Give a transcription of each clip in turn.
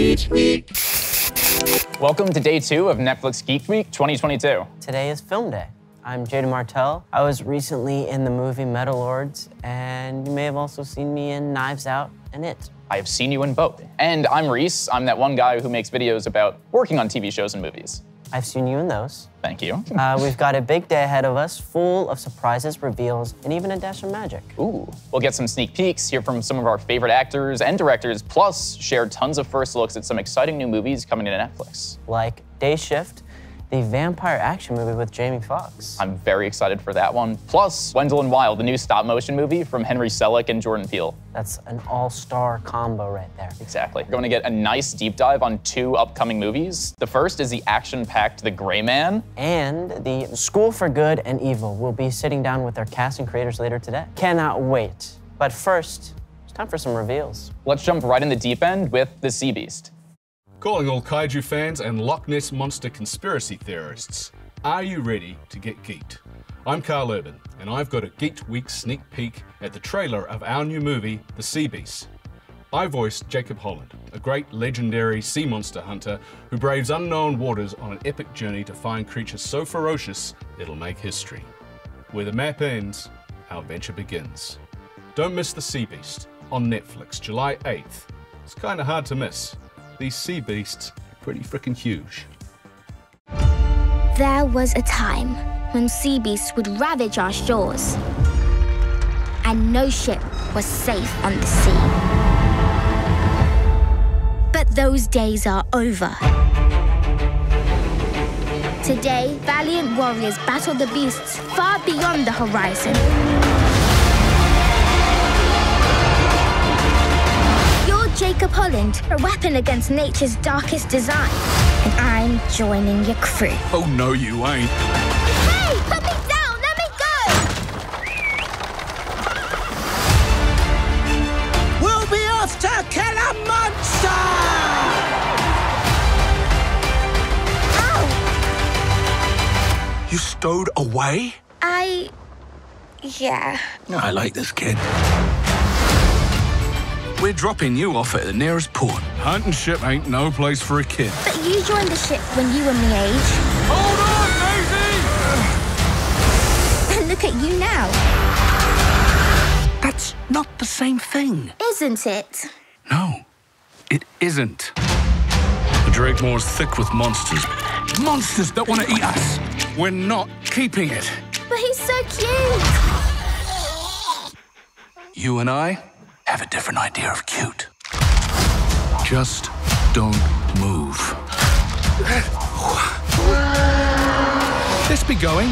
Geek Week. Welcome to day 2 of Netflix Geek Week 2022. Today is film day. I'm Jaden Martell. I was recently in the movie Metalords, and you may have also seen me in Knives Out and It. I have seen you in both. And I'm Reese. I'm that one guy who makes videos about working on TV shows and movies. I've seen you in those. Thank you. We've got a big day ahead of us, full of surprises, reveals, and even a dash of magic. Ooh. We'll get some sneak peeks, hear from some of our favorite actors and directors, plus share tons of first looks at some exciting new movies coming to Netflix. Like Day Shift, the vampire action movie with Jamie Foxx. I'm very excited for that one. Plus, Wendell and Wild, the new stop-motion movie from Henry Selick and Jordan Peele. That's an all-star combo right there. Exactly. We're going to get a nice deep dive on 2 upcoming movies. The first is the action-packed The Gray Man. And the School for Good and Evil. We'll be sitting down with their cast and creators later today. Cannot wait. But first, it's time for some reveals. Let's jump right in the deep end with The Sea Beast. Calling all kaiju fans and Loch Ness Monster conspiracy theorists, are you ready to get geeked? I'm Karl Urban, and I've got a Geeked Week sneak peek at the trailer of our new movie, The Sea Beast. I voiced Jacob Holland, a great legendary sea monster hunter who braves unknown waters on an epic journey to find creatures so ferocious it'll make history. Where the map ends, our adventure begins. Don't miss The Sea Beast on Netflix, July 8th. It's kind of hard to miss. These sea beasts are pretty frickin' huge. There was a time when sea beasts would ravage our shores, and no ship was safe on the sea. But those days are over. Today, valiant warriors battle the beasts far beyond the horizon. Jacob Holland, a weapon against nature's darkest design. And I'm joining your crew. Oh, no, you ain't. Hey, put me down, let me go! We'll be off to kill a monster! Ow! You stowed away? Yeah. No, I like this kid. We're dropping you off at the nearest port. Hunting ship ain't no place for a kid. But you joined the ship when you were my age. Hold on, Daisy! And look at you now. That's not the same thing. Isn't it? No, it isn't. The Drake Moor's thick with monsters. Monsters that want to eat us. We're not keeping it. But he's so cute. You and I have a different idea of cute. Just don't move. Let's be going.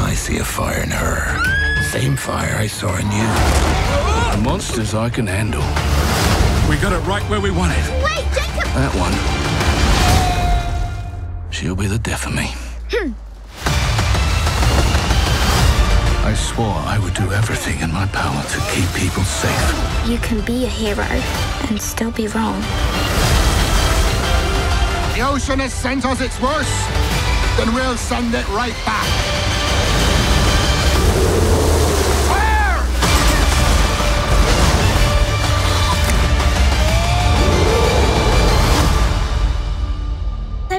I see a fire in her. Same fire I saw in you. The monsters I can handle. We got it right where we want it. Wait, Jacob! That one. She'll be the death of me. I swore I would do everything in my power to keep people safe. You can be a hero and still be wrong. The ocean has sent us its worst, then we'll send it right back. Fire!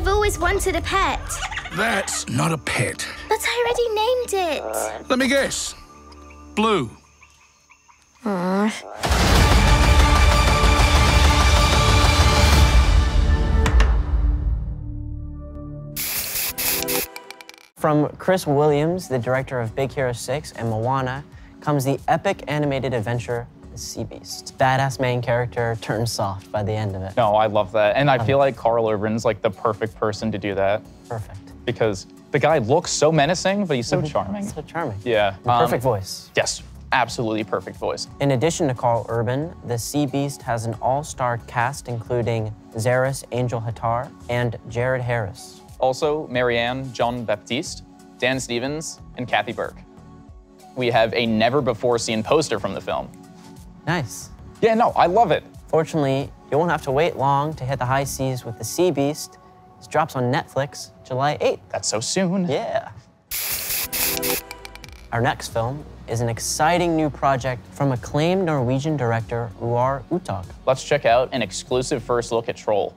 Always wanted a pet. That's not a pet. But I already named it. Let me guess. Blue. Aww. From Chris Williams, the director of Big Hero 6 and Moana, comes the epic animated adventure Sea Beast. Badass main character turns soft by the end of it. No, I love that. And I feel like Karl Urban's like the perfect person to do that. Perfect. Because the guy looks so menacing, but he's so charming. So charming. Yeah. Perfect voice. Yes, absolutely perfect voice. In addition to Karl Urban, the Sea Beast has an all-star cast including Zaris Angel Hattar and Jared Harris. Also, Marianne Jean-Baptiste, Dan Stevens, and Kathy Burke. We have a never-before-seen poster from the film. Nice. Yeah, no, I love it. Fortunately, you won't have to wait long to hit the high seas with The Sea Beast. It drops on Netflix July 8th. That's so soon. Yeah. Our next film is an exciting new project from acclaimed Norwegian director Roar Uthaug. Let's check out an exclusive first look at Troll.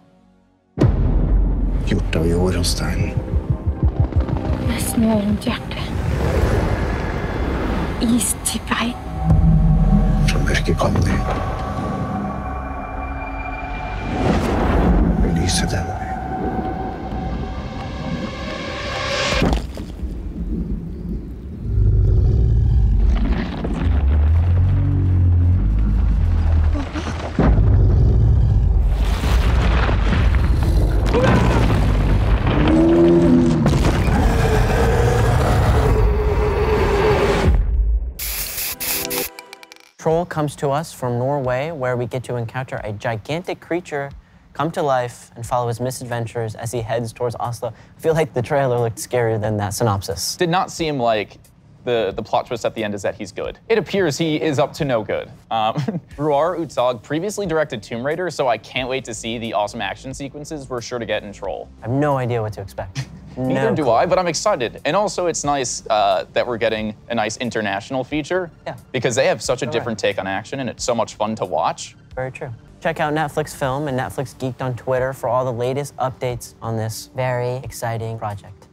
Troll comes to us from Norway, where we get to encounter a gigantic creature come to life and follow his misadventures as he heads towards Oslo. I feel like the trailer looked scarier than that synopsis. Did not seem like the plot twist at the end is that he's good. It appears he is up to no good. Roar Uthaug previously directed Tomb Raider, so I can't wait to see the awesome action sequences we're sure to get in Troll. I have no idea what to expect. Neither do I, but I'm excited. And also, it's nice that we're getting a nice international feature. Yeah. Because they have such a different take on action, and it's so much fun to watch. Very true. Check out Netflix Film and Netflix Geeked on Twitter for all the latest updates on this very exciting project.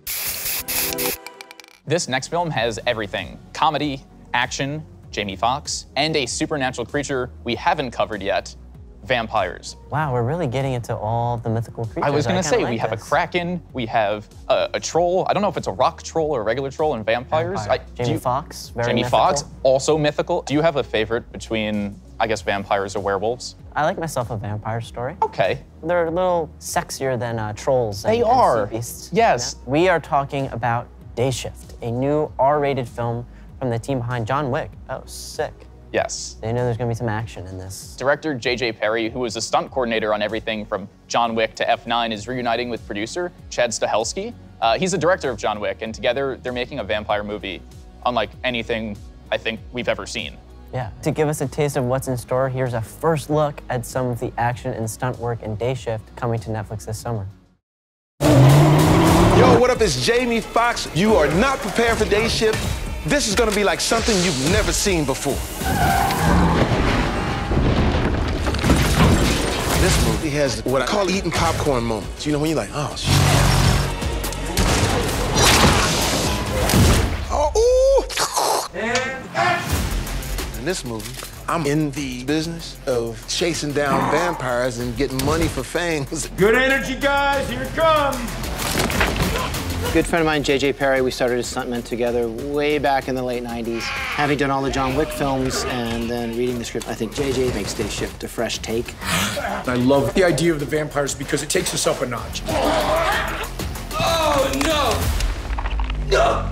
This next film has everything. Comedy, action, Jamie Foxx, and a supernatural creature we haven't covered yet. Vampires. Wow, we're really getting into all the mythical creatures. I was going to say, like, we have a kraken, we have a troll. I don't know if it's a rock troll or a regular troll, and vampires. Jamie Foxx, also mythical. Do you have a favorite between, I guess, vampires or werewolves? I like myself a vampire story. Okay. They're a little sexier than trolls. They are. And sea beasts, yes. You know? We are talking about Day Shift, a new R-rated film from the team behind John Wick. Oh, sick. Yes. They know there's going to be some action in this. Director J.J. Perry, who was a stunt coordinator on everything from John Wick to F9, is reuniting with producer Chad Stahelski. He's the director of John Wick, and together they're making a vampire movie unlike anything I think we've ever seen. Yeah. To give us a taste of what's in store, here's a first look at some of the action and stunt work in Day Shift, coming to Netflix this summer. Yo, what up? It's Jamie Foxx. You are not prepared for Day Shift. This is gonna be like something you've never seen before. This movie has what I call eating popcorn moments. You know, when you're like, oh, shit. Oh, ooh. In this movie, I'm in the business of chasing down vampires and getting money for fangs. Good energy, guys, here it comes. Good friend of mine, J.J. Perry, we started as stuntmen together way back in the late 90s. Having done all the John Wick films and then reading the script, I think J.J. makes Day Shift a fresh take. I love the idea of the vampires because it takes us up a notch. Oh, no! No!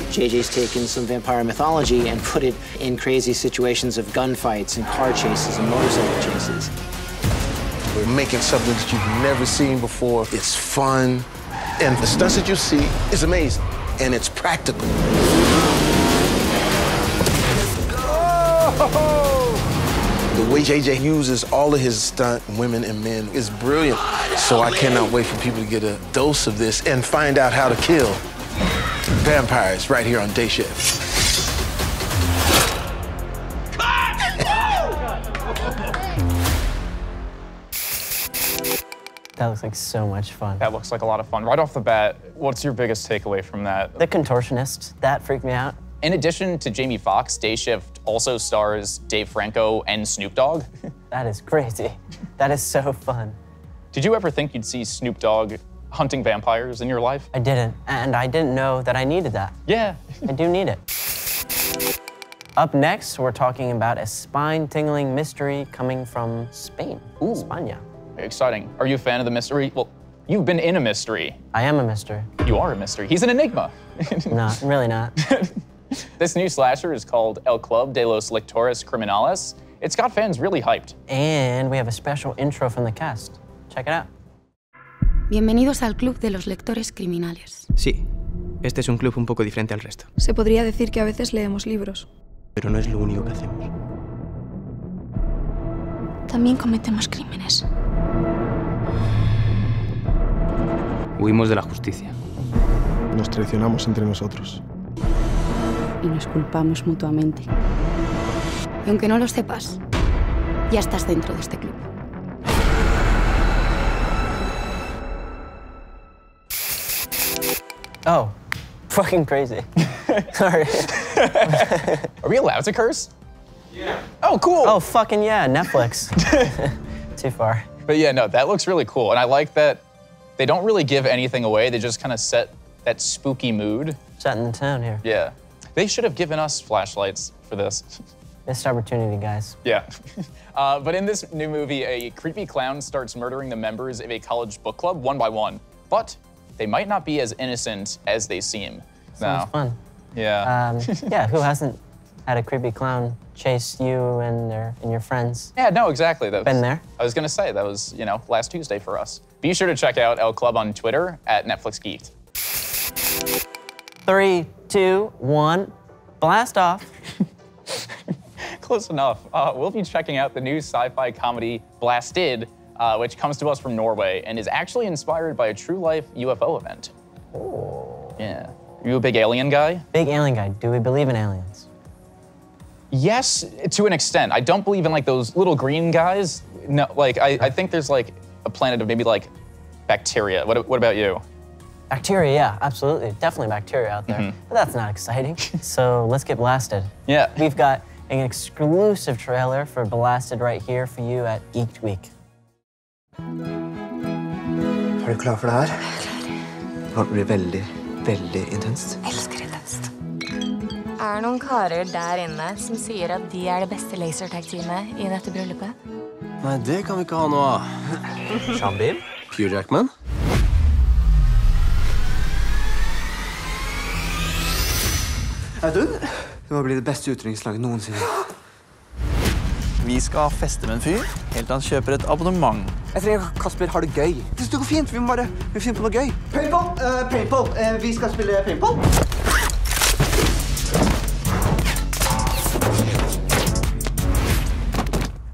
Oh. J.J.'s taken some vampire mythology and put it in crazy situations of gunfights and car chases and motorcycle chases. We're making something that you've never seen before. It's fun, and the stunts that you see is amazing, and it's practical. Oh! The way JJ uses all of his stunt women and men is brilliant, so I cannot wait for people to get a dose of this and find out how to kill vampires right here on Day Shift. That looks like so much fun. That looks like a lot of fun. Right off the bat, what's your biggest takeaway from that? The contortionist. That freaked me out. In addition to Jamie Foxx, Day Shift also stars Dave Franco and Snoop Dogg. That is crazy. That is so fun. Did you ever think you'd see Snoop Dogg hunting vampires in your life? I didn't, and I didn't know that I needed that. Yeah. I do need it. Up next, we're talking about a spine-tingling mystery coming from Spain. Ooh. España. Exciting. Are you a fan of the mystery? Well, you've been in a mystery. I am a mystery. You are a mystery. He's an enigma. No, really not. This new slasher is called El Club de los Lectores Criminales. It's got fans really hyped. And we have a special intro from the cast. Check it out. Bienvenidos al club de los lectores criminales. Sí, este es un club un poco diferente al resto. Se podría decir que a veces leemos libros. Pero no es lo único que hacemos. También cometemos crímenes. Huimos de la justicia. Nos traicionamos entre nosotros. Y nos culpamos mutuamente. Y aunque no lo sepas, ya estás dentro de este club. Oh, fucking crazy. Sorry. Are we allowed to curse? Yeah. Oh, cool. Oh, fucking yeah, Netflix. Too far. But yeah, no, that looks really cool. And I like that they don't really give anything away. They just kind of set that spooky mood. Setting the tone here. Yeah. They should have given us flashlights for this. Missed opportunity, guys. Yeah. But in this new movie, a creepy clown starts murdering the members of a college book club one by one. But they might not be as innocent as they seem. Sounds fun. Yeah. Yeah, who hasn't had a creepy clown chase you and your friends? Yeah, no, exactly. That was, been there. I was gonna say, that was, you know, last Tuesday for us. Be sure to check out El Club on Twitter at Netflix Geeked. 3, 2, 1, blast off. Close enough. We'll be checking out the new sci-fi comedy Blasted, which comes to us from Norway and is actually inspired by a true life UFO event. Oh. Yeah. Are you a big alien guy? Big alien guy. Do we believe in aliens? Yes, to an extent. I don't believe in like those little green guys. No, like I think there's like a planet of maybe like bacteria. What about you? Bacteria, yeah, absolutely. Definitely bacteria out there. Mm-hmm. But that's not exciting. So let's get blasted. Yeah. We've got an exclusive trailer for Blasted right here for you at Geeked Week. Are you klar for det her? Klar. Det blir veldig, veldig intenst. Jeg elsker intenst. Det noen karer der inne som sier at de det beste lasertag-teamet I dette bryllupet? Nei, det kan vi ikke ha nå. Sean Bean? Hugh Jackman? Audun? Det må bli det beste utrykningslaget noensinne. Vi skal feste med en fyr, helt til han kjøper et abonnement. Jeg tror Kasper har det gøy. Det synes det går fint, vi må bare finne på noe gøy. Paintball, paintball. Vi skal spille paintball.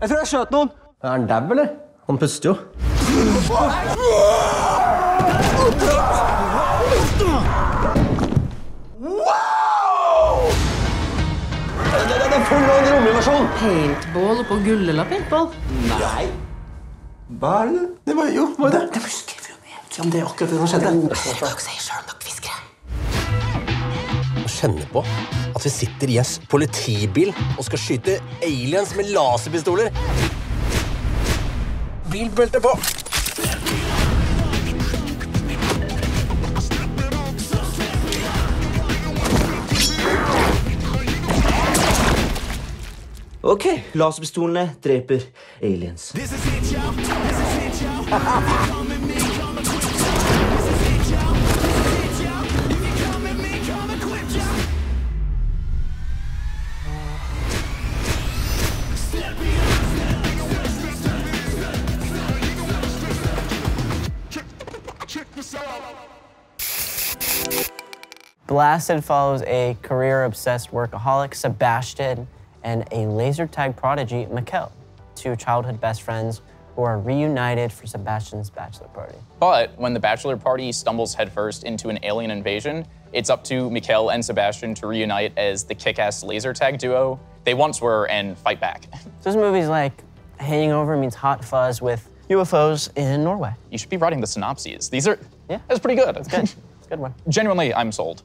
Jeg tror jeg skjøt noen. Er han dab, eller? Han puster jo. Wow! Det full av en romversjon. Paintball på gullelapp, paintball? Nei. Hva det? Det var jo, var det? Det var skrivet om helt. Ja, men det akkurat det som skjedde. Dere sier selv om dere fiskere. Å kjenne på at vi sitter I en politibil og skal skyte aliens med laserpistoler. Bilbelte på. Ok, laserpistolene dreper aliens. Blasted follows a career-obsessed workaholic, Sebastian, and a laser tag prodigy, Mikkel, two childhood best friends who are reunited for Sebastian's bachelor party. But when the bachelor party stumbles headfirst into an alien invasion, it's up to Mikkel and Sebastian to reunite as the kick-ass laser tag duo they once were and fight back. This movie's like Hanging Over means Hot Fuzz with UFOs in Norway. You should be writing the synopses. These are, yeah, that's pretty good. That's good. It's a good one. Genuinely, I'm sold.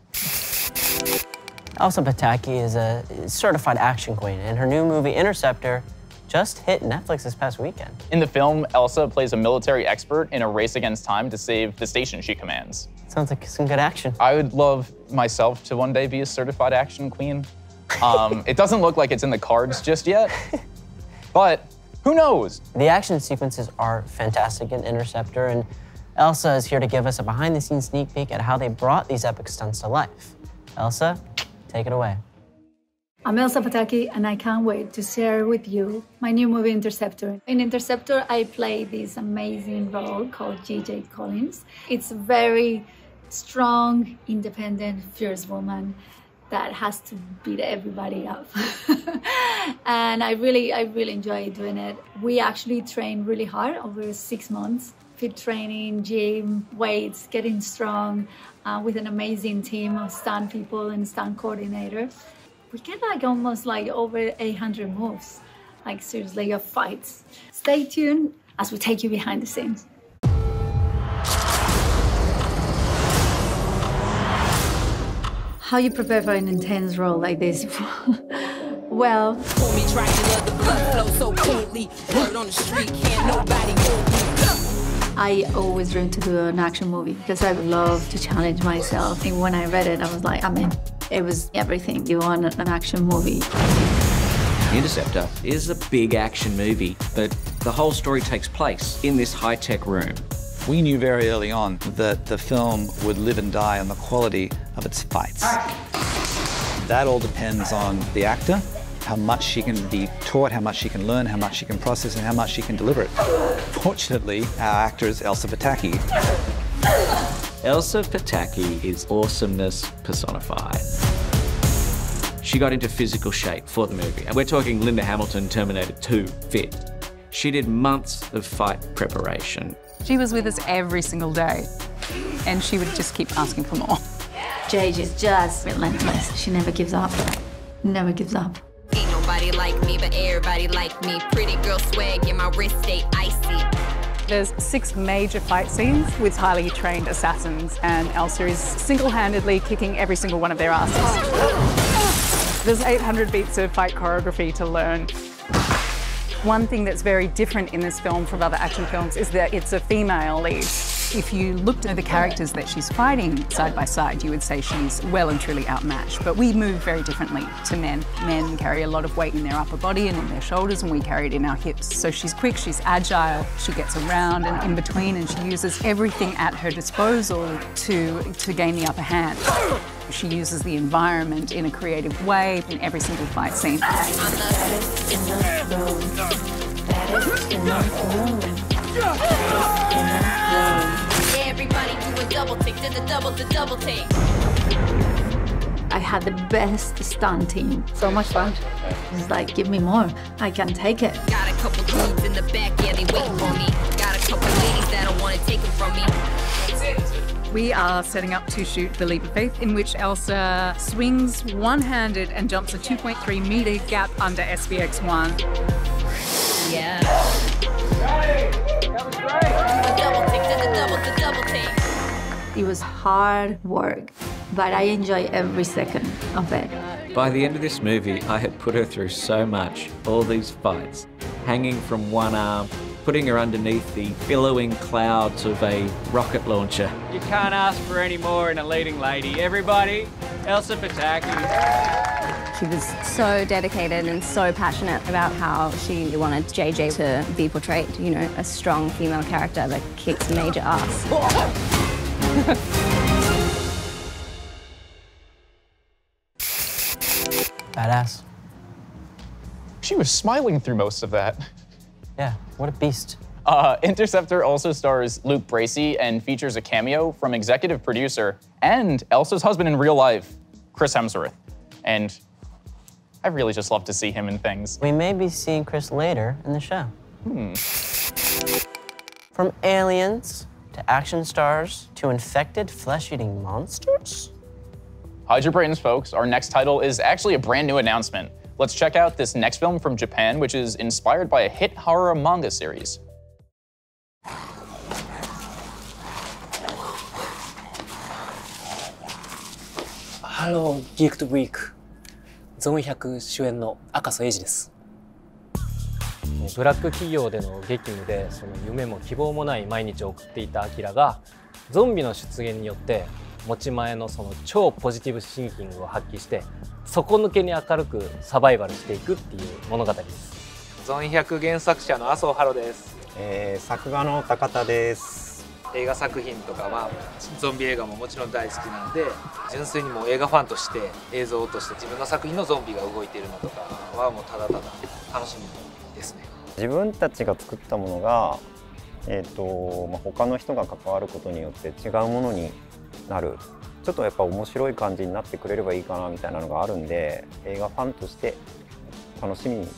Elsa Pataky is a certified action queen, and her new movie, Interceptor, just hit Netflix this past weekend. In the film, Elsa plays a military expert in a race against time to save the station she commands. Sounds like some good action. I would love myself to one day be a certified action queen. It doesn't look like it's in the cards just yet, but who knows? The action sequences are fantastic in Interceptor, and Elsa is here to give us a behind-the-scenes sneak peek at how they brought these epic stunts to life. Elsa, take it away. I'm Elsa Pataky, and I can't wait to share with you my new movie, Interceptor. In Interceptor, I play this amazing role called J.J. Collins. It's a very strong, independent, fierce woman that has to beat everybody up. And I really enjoy doing it. We actually trained really hard over 6 months fit training, gym, weights, getting strong with an amazing team of stunt people and stunt coordinator. We get like almost like over 800 moves, like seriously of fights. Stay tuned as we take you behind the scenes. How you prepare for an intense role like this? Well, I always dreamed to do an action movie because I love to challenge myself. And when I read it, I was like, I'm in. It was everything you want an action movie. Interceptor is a big action movie, but the whole story takes place in this high-tech room. We knew very early on that the film would live and die on the quality of its fights. That all depends on the actor, how much she can be taught, how much she can learn, how much she can process, and how much she can deliver it. Fortunately, our actor is Elsa Pataky. Elsa Pataky is awesomeness personified. She got into physical shape for the movie, and we're talking Linda Hamilton, Terminator 2 fit. She did months of fight preparation. She was with us every single day, and she would just keep asking for more. J.J. is just relentless. She never gives up. Never gives up. Ain't nobody like me, but everybody like me. Pretty girl swag in my wrist stay icy. There's 6 major fight scenes with highly trained assassins, and Elsa is single-handedly kicking every single one of their asses. There's 800 beats of fight choreography to learn. One thing that's very different in this film from other action films is that it's a female lead. If you looked at the characters that she's fighting side by side, you would say she's well and truly outmatched. But we move very differently to men. Men carry a lot of weight in their upper body and in their shoulders, and we carry it in our hips. So she's quick, she's agile, she gets around and in between, and she uses everything at her disposal to gain the upper hand. She uses the environment in a creative way in every single fight scene. I had the best stunt team. So much fun. It's like, give me more. I can take it. Got a couple dudes in the back, yeah, they waiting for me. Got a couple ladies that don't want to take it from me. We are setting up to shoot The Leap of Faith, in which Elsa swings one-handed and jumps a 2.3-meter gap under SVX1. Yeah. That was great. It was hard work, but I enjoy every second of it. By the end of this movie, I had put her through so much, all these fights, hanging from one arm, putting her underneath the billowing clouds of a rocket launcher. You can't ask for any more in a leading lady. Everybody, Elsa Pataky. She was so dedicated and so passionate about how she wanted JJ to be portrayed, you know, a strong female character that kicks major ass. Whoa. Badass. She was smiling through most of that. Yeah, what a beast. Interceptor also stars Luke Bracey and features a cameo from executive producer and Elsa's husband in real life, Chris Hemsworth. And I really just love to see him in things. We may be seeing Chris later in the show. From aliens to action stars, to infected flesh-eating monsters? Hide your brains, folks. Our next title is actually a brand new announcement. Let's check out this next film from Japan, which is inspired by a hit horror manga series. Hello, Geek to Week. Zom 100主演の赤楚衛二です。ブラック企業での激務でその夢も希望もない毎日を送っていたアキラがゾンビの出現によって持ち前のその超ポジティブシンキングを発揮して底抜けに明るくサバイバルしていくっていう物語です。ゾン100原作者の麻生ハロです。作画の高田です。映画作品とかはゾンビ映画ももちろん大好きなんで純粋にもう映画ファンとして映像として自分の作品のゾンビが動いているのとかはもうただただ楽しみですね。自分たちが作ったものが、他の人が関わることによって違うものになる、ちょっとやっぱ面白い感じになってくれればいいかなみたいなのがあるんで、映画ファンとして楽しみにし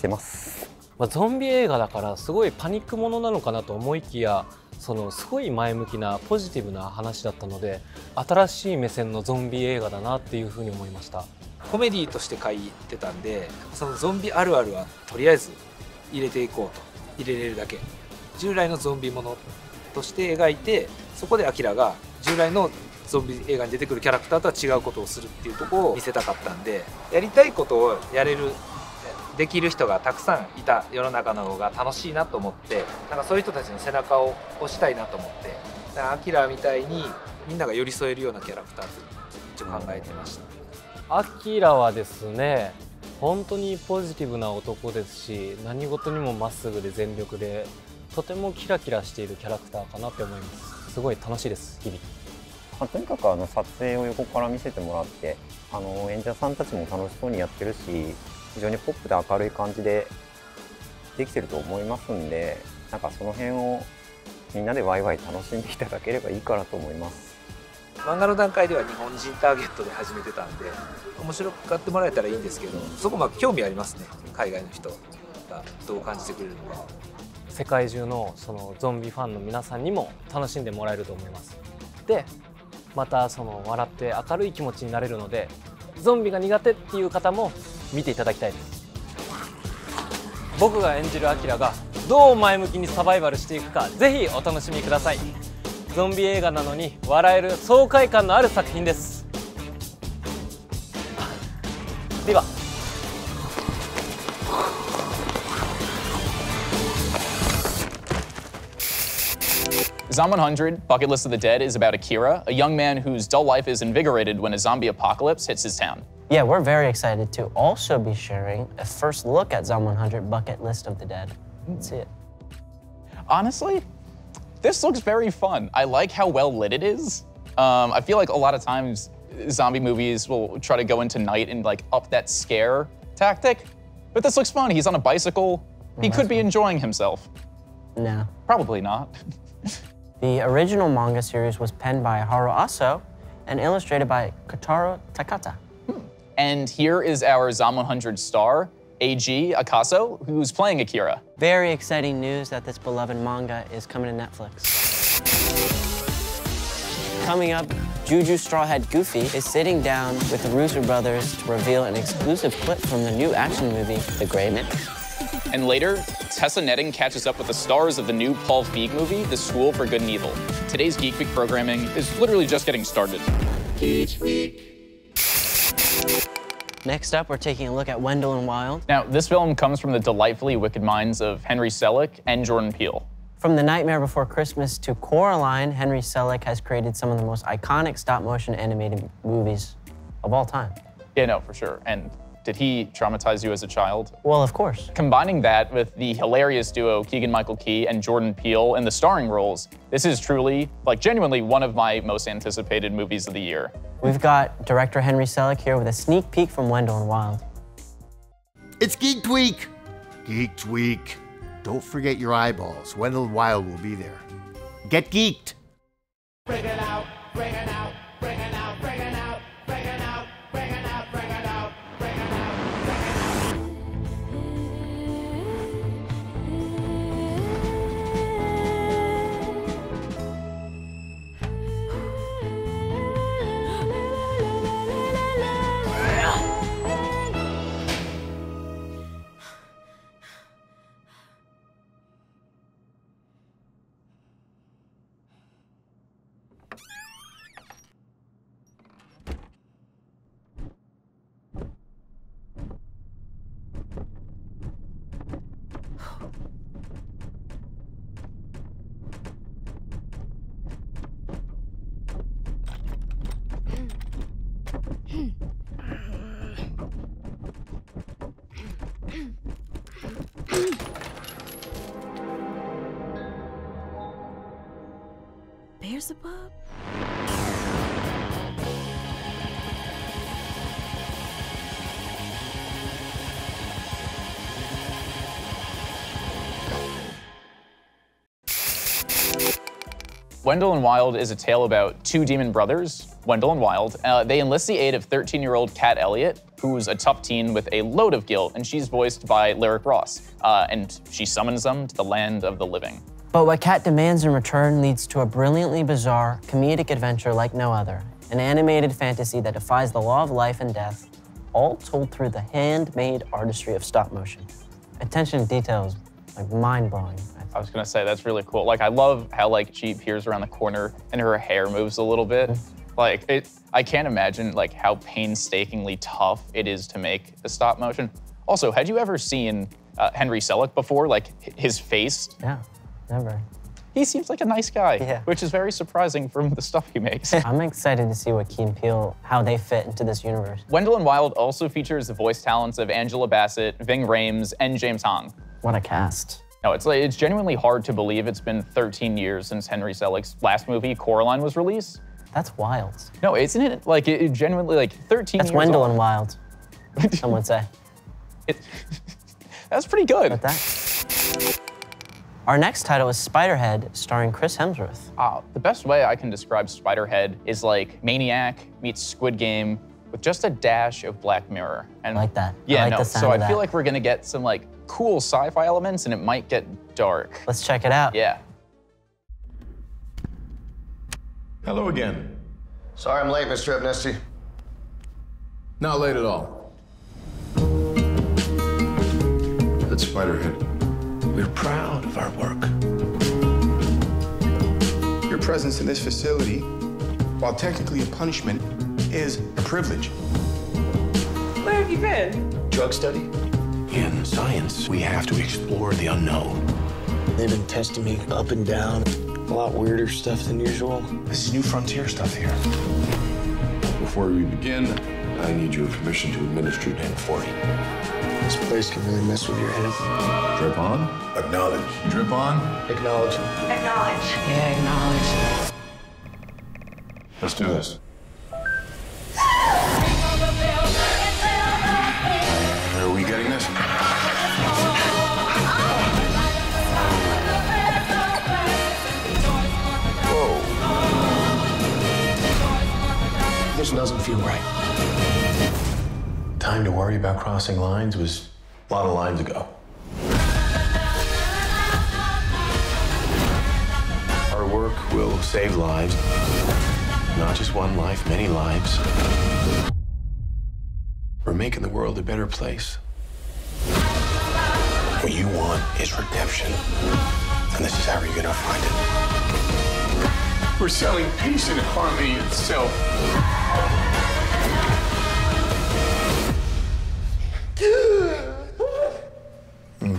てます。まあ、ゾンビ映画だからすごいパニックものなのかなと思いきや、そのすごい前向きなポジティブな話だったので、新しい目線のゾンビ映画だなっていうふうに思いました。コメディとして書いてたんで、そのゾンビあるあるはとりあえず入れていこうと、入れれるだけ従来のゾンビものとして描いて、そこでアキラが従来のゾンビ映画に出てくるキャラクターとは違うことをするっていうところを見せたかったんで、やりたいことをやれる、できる人がたくさんいた世の中の方が楽しいなと思って、なんかそういう人たちの背中を押したいなと思って、アキラみたいにみんなが寄り添えるようなキャラクターと考えてました。アキラはですね、本当にポジティブな男ですし、何事にもまっすぐで全力で、とてもキラキラしているキャラクターかなって思います。すごい楽しいです、日々。とにかく撮影を横から見せてもらって、演者さんたちも楽しそうにやってるし、非常にポップで明るい感じでできてると思いますんで、なんかその辺をみんなでワイワイ楽しんでいただければいいかなと思います。漫画の段階では日本人ターゲットで始めてたんで、面白く買ってもらえたらいいんですけど、そこまで興味ありますね。海外の人がどう感じてくれるのか、世界中のそのゾンビファンの皆さんにも楽しんでもらえると思います。でまたその笑って明るい気持ちになれるので、ゾンビが苦手っていう方も見ていただきたいです。僕が演じるアキラがどう前向きにサバイバルしていくか、ぜひお楽しみください。ゾンビ映画なのに笑える爽快感のある作品です。ではZom 100, Bucket List of the Dead, is about Akira, a young man whose dull life is invigorated when a zombie apocalypse hits his town. Yeah, we're very excited to also be sharing a first look at Zom 100, Bucket List of the Dead. Let's see it. Honestly, this looks very fun. I like how well lit it is. I feel like a lot of times zombie movies will try to go into night and like up that scare tactic, but this looks fun. He's on a bicycle. He could be enjoying himself. No. Probably not. The original manga series was penned by Haru Aso and illustrated by Kotaro Takata. And here is our Zom 100 star, Eiji Akaso, who's playing Akira. Very exciting news that this beloved manga is coming to Netflix. Coming up, Juju Straw Hat Goofy is sitting down with the Russo Brothers to reveal an exclusive clip from the new action movie, The Gray Man. And later, Tessa Netting catches up with the stars of the new Paul Feig movie, The School for Good and Evil. Today's Geek Week programming is literally just getting started. Geek Week. Next up, we're taking a look at Wendell and Wild. Now, this film comes from the delightfully wicked minds of Henry Selick and Jordan Peele. From The Nightmare Before Christmas to Coraline, Henry Selick has created some of the most iconic stop-motion animated movies of all time. Yeah, no, for sure. And did he traumatize you as a child? Well, of course. Combining that with the hilarious duo Keegan-Michael Key and Jordan Peele in the starring roles, this is truly, like genuinely, one of my most anticipated movies of the year. We've got director Henry Selick here with a sneak peek from Wendell and Wild. It's Geek Week! Geek Week. Don't forget your eyeballs. Wendell and Wild will be there. Get geeked! Bring it out, bring it out, bring it out, bring it out, bring it out, bring it out, bring it out. Bears above? Wendell and Wild is a tale about two demon brothers, Wendell and Wild. They enlist the aid of 13-year-old Cat Elliott, who's a tough teen with a load of guilt, and she's voiced by Larrick Ross, and she summons them to the land of the living. But what Cat demands in return leads to a brilliantly bizarre, comedic adventure like no other, an animated fantasy that defies the law of life and death, all told through the handmade artistry of stop motion. Attention to detail is like mind-blowing. I was gonna say, that's really cool. Like, I love how, like, she peers around the corner and her hair moves a little bit. Like, I can't imagine, like, how painstakingly tough it is to make a stop motion. Also, had you ever seen Henry Selick before? Like, his face? Yeah, never. He seems like a nice guy, which is very surprising from the stuff he makes. I'm excited to see what Key and Peele, how they fit into this universe. Wendell and Wild also features the voice talents of Angela Bassett, Ving Rhames, and James Hong. What a cast. No, it's genuinely hard to believe it's been 13 years since Henry Selick's last movie, Coraline, was released. That's wild. No, isn't it? Like, it genuinely, like, 13 years old. That's Wendell and Wild, some would say. That's pretty good. About that. Our next title is Spiderhead, starring Chris Hemsworth. The best way I can describe Spiderhead is like Maniac meets Squid Game with just a dash of Black Mirror. And I like that. Yeah, I like the sound of that. So I feel like we're gonna get some, like, cool sci-fi elements, and it might get dark. Let's check it out. Yeah. Hello again. Sorry I'm late, Mr. Abnesti. Not late at all. That's Spiderhead. We're proud of our work. Your presence in this facility, while technically a punishment, is a privilege. Where have you been? Drug study. In science, we have to explore the unknown. They've been testing me up and down. A lot weirder stuff than usual. This is new frontier stuff here. Before we begin, I need your permission to administer Dan 40. This place can really mess with your head. Drip on. Acknowledge. Drip on. Acknowledge. Acknowledge. Yeah, acknowledge. Let's do this. Are we getting this? Whoa. This doesn't feel right. Time to worry about crossing lines was a lot of lines ago. Our work will save lives. Not just one life, many lives. We're making the world a better place. What you want is redemption. And this is how you're gonna find it. We're selling peace and harmony itself.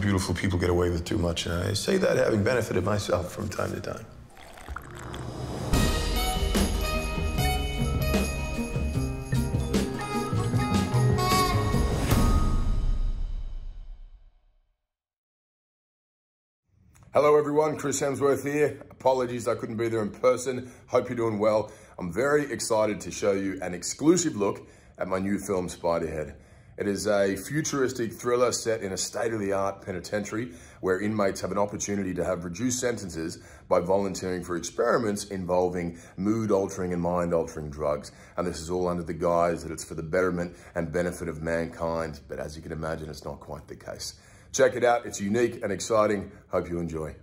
Beautiful people get away with too much, and I say that having benefited myself from time to time. Hello everyone, Chris Hemsworth here. Apologies I couldn't be there in person. Hope you're doing well. I'm very excited to show you an exclusive look at my new film, Spiderhead. It is a futuristic thriller set in a state-of-the-art penitentiary where inmates have an opportunity to have reduced sentences by volunteering for experiments involving mood-altering and mind-altering drugs. And this is all under the guise that it's for the betterment and benefit of mankind, but as you can imagine, it's not quite the case. Check it out, it's unique and exciting. Hope you enjoy.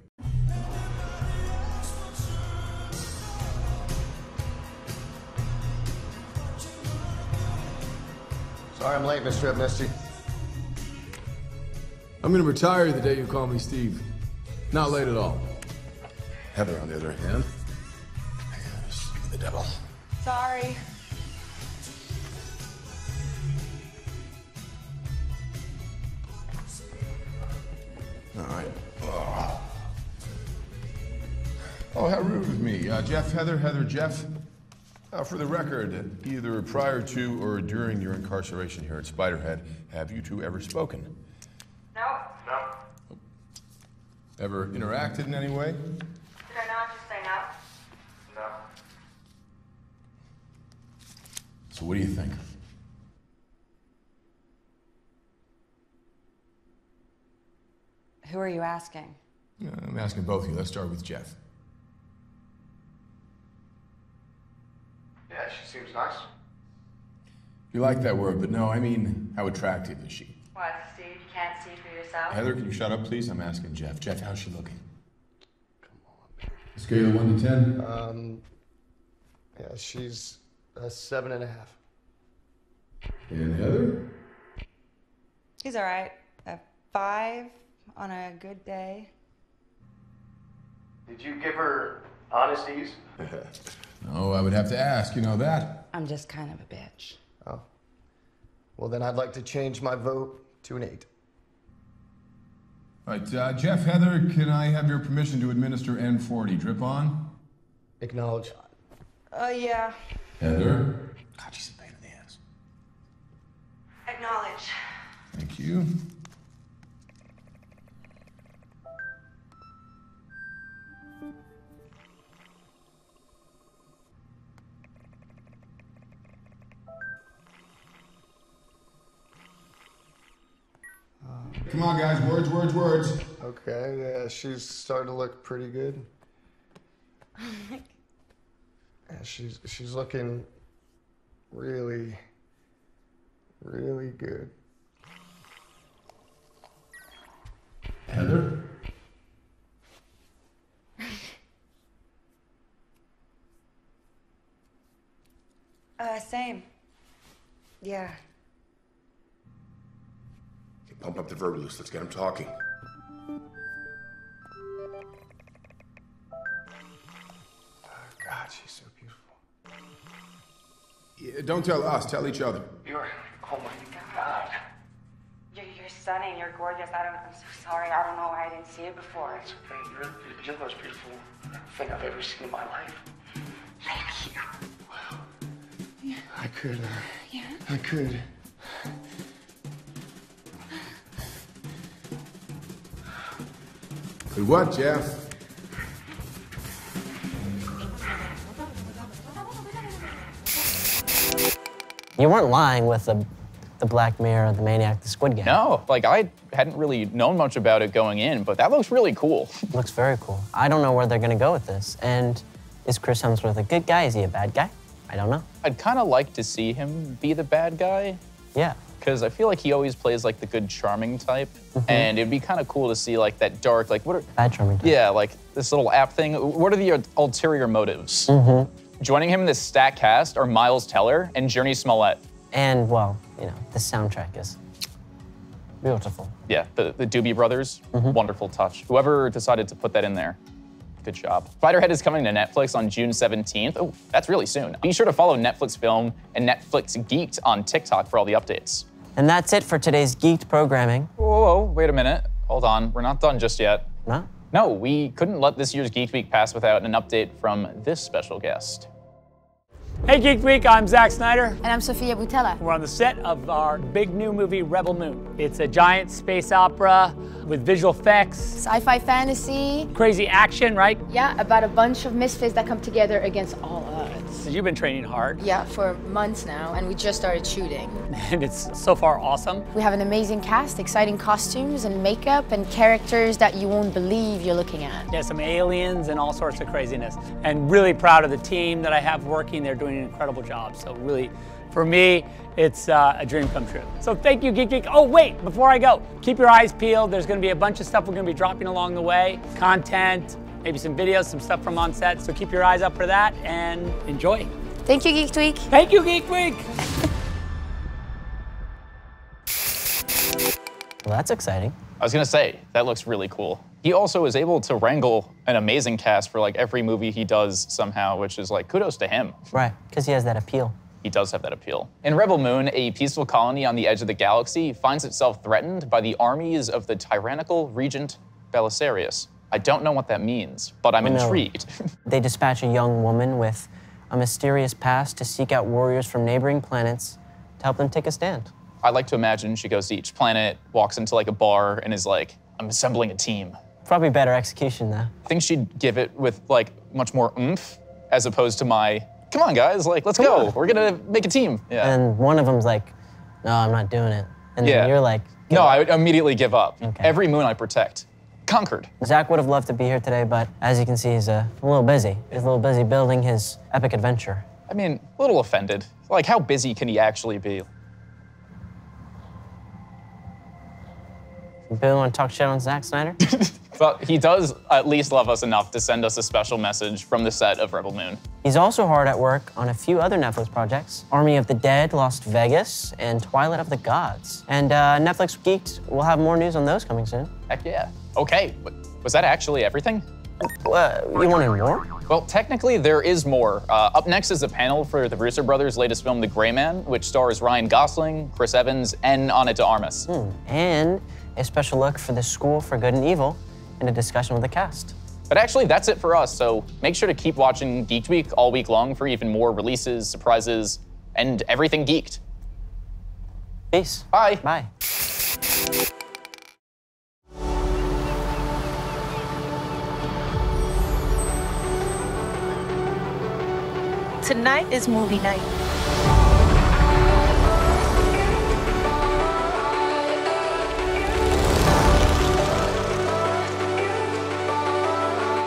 Sorry I'm late, Mr. Abnesti. I'm gonna retire the day you call me Steve. Not late at all. Heather, on the other hand, is the devil. Sorry. All right. Oh, how rude of me. Jeff, Heather, Heather, Jeff. For the record, either prior to or during your incarceration here at Spiderhead, have you two ever spoken? No. No. Ever interacted in any way? Did I not just say no? No. So what do you think? Who are you asking? I'm asking both of you. Let's start with Jeff. Yeah, she seems nice. You like that word, but no, I mean, how attractive is she? What, Steve? You can't see for yourself? Heather, can you shut up, please? I'm asking Jeff. Jeff, how's she looking? Come on. Scale of 1 to 10. Yeah, she's a 7.5. And Heather? He's all right. A 5 on a good day. Did you give her honesties? No, I would have to ask. You know that. I'm just kind of a bitch. Oh. Well, then I'd like to change my vote to an 8. All right, Jeff, Heather, can I have your permission to administer N40? Drip on? Acknowledge. Yeah. Heather? God, she's a pain in the ass. Acknowledge. Thank you. Come on, guys. Words, words, words. Okay, yeah, she's starting to look pretty good. Yeah, she's looking really, really good. Heather? Same. Yeah. Pump up the verbose. Let's get him talking. Oh, God, she's so beautiful. Yeah, don't tell us. Tell each other. You're... Oh, my God. You're stunning. You're gorgeous. I'm so sorry. I don't know why I didn't see it before. It's okay. You're the most beautiful thing I've ever seen in my life. Thank you. Wow. Yeah. I could, Yeah? I could. Good what, Jeff? You weren't lying with the Black Mirror, the Maniac, the Squid Game. No, like I hadn't really known much about it going in, but that looks really cool. It looks very cool. I don't know where they're gonna go with this. And is Chris Hemsworth a good guy? Is he a bad guy? I don't know. I'd kind of like to see him be the bad guy. Yeah. Because I feel like he always plays like the good charming type, and it'd be kind of cool to see like that dark, like what are bad charming type. Yeah, like this little app thing. What are the ulterior motives? Joining him in this stack cast are Miles Teller and Journey Smollett. And well, you know, the soundtrack is beautiful. Yeah, the Doobie Brothers, wonderful touch. Whoever decided to put that in there, good job. Spiderhead is coming to Netflix on June 17th. Oh, that's really soon. Be sure to follow Netflix Film and Netflix Geeked on TikTok for all the updates. And that's it for today's Geeked programming. Whoa, wait a minute. Hold on. We're not done just yet. No? No, we couldn't let this year's Geek Week pass without an update from this special guest. Hey, Geek Week, I'm Zack Snyder. And I'm Sofia Boutella. We're on the set of our big new movie, Rebel Moon. It's a giant space opera with visual effects. Sci-fi fantasy. Crazy action, right? Yeah, about a bunch of misfits that come together against all odds. You've been training hard. Yeah, for months now, and we just started shooting. And it's so far awesome. We have an amazing cast, exciting costumes and makeup and characters that you won't believe you're looking at. Yeah, some aliens and all sorts of craziness. And really proud of the team that I have working. They're doing an incredible job. So really, for me, it's a dream come true. So thank you, Geek Geek. Oh, wait, before I go, keep your eyes peeled. There's going to be a bunch of stuff we're going to be dropping along the way. Content, maybe some videos, some stuff from on set. So keep your eyes up for that and enjoy. Thank you, Geek Week. Thank you, Geek Week. Well, that's exciting. I was going to say, that looks really cool. He also is able to wrangle an amazing cast for like every movie he does somehow, which is like kudos to him. Right, because he has that appeal. He does have that appeal. In Rebel Moon, a peaceful colony on the edge of the galaxy finds itself threatened by the armies of the tyrannical regent Belisarius. I don't know what that means, but I'm intrigued. They dispatch a young woman with a mysterious past to seek out warriors from neighboring planets to help them take a stand. I like to imagine she goes to each planet, walks into like a bar, and is like, I'm assembling a team. Probably better execution, though. I think she'd give it with, like, much more oomph, as opposed to my, come on, guys, like, let's go. We're gonna make a team. Yeah. And one of them's like, no, I'm not doing it. And then you're like, no, I would immediately give up. Okay. Every moon I protect. Conquered. Zach would have loved to be here today, but as you can see, he's a little busy. He's a little busy building his epic adventure. I mean, a little offended. Like, how busy can he actually be? You really want to talk shit on Zack Snyder? But he does at least love us enough to send us a special message from the set of Rebel Moon. He's also hard at work on a few other Netflix projects, Army of the Dead, Lost Vegas, and Twilight of the Gods. And Netflix Geeks, we'll have more news on those coming soon. Heck yeah. Okay, was that actually everything? You wanted more? Well, technically, there is more. Up next is a panel for the Russo Brothers' latest film, The Gray Man, which stars Ryan Gosling, Chris Evans, and Ana de Armas. And a special look for the School for Good and Evil and a discussion with the cast. But actually, that's it for us, so make sure to keep watching Geek Week all week long for even more releases, surprises, and everything geeked. Peace. Bye. Bye. Tonight is movie night.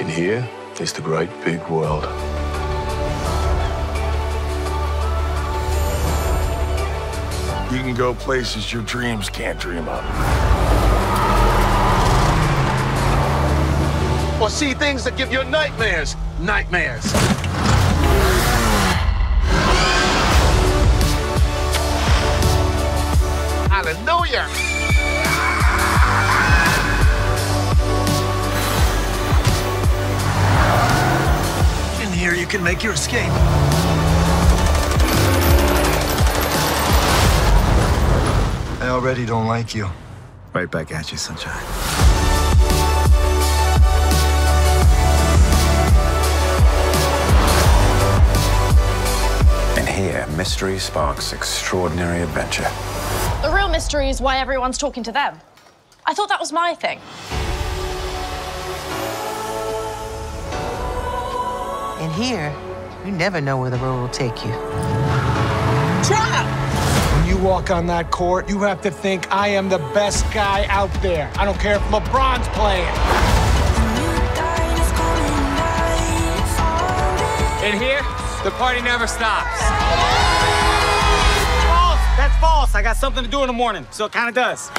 In here is the great big world. You can go places your dreams can't dream of. Or see things that give you nightmares. Nightmares. Hallelujah! In here, you can make your escape. I already don't like you. Right back at you, sunshine. And here, mystery sparks extraordinary adventure. The real mystery is why everyone's talking to them. I thought that was my thing. In here, you never know where the road will take you. Trap! When you walk on that court, you have to think, I am the best guy out there. I don't care if LeBron's playing. In here, the party never stops. That's false. I got something to do in the morning, so it kind of does.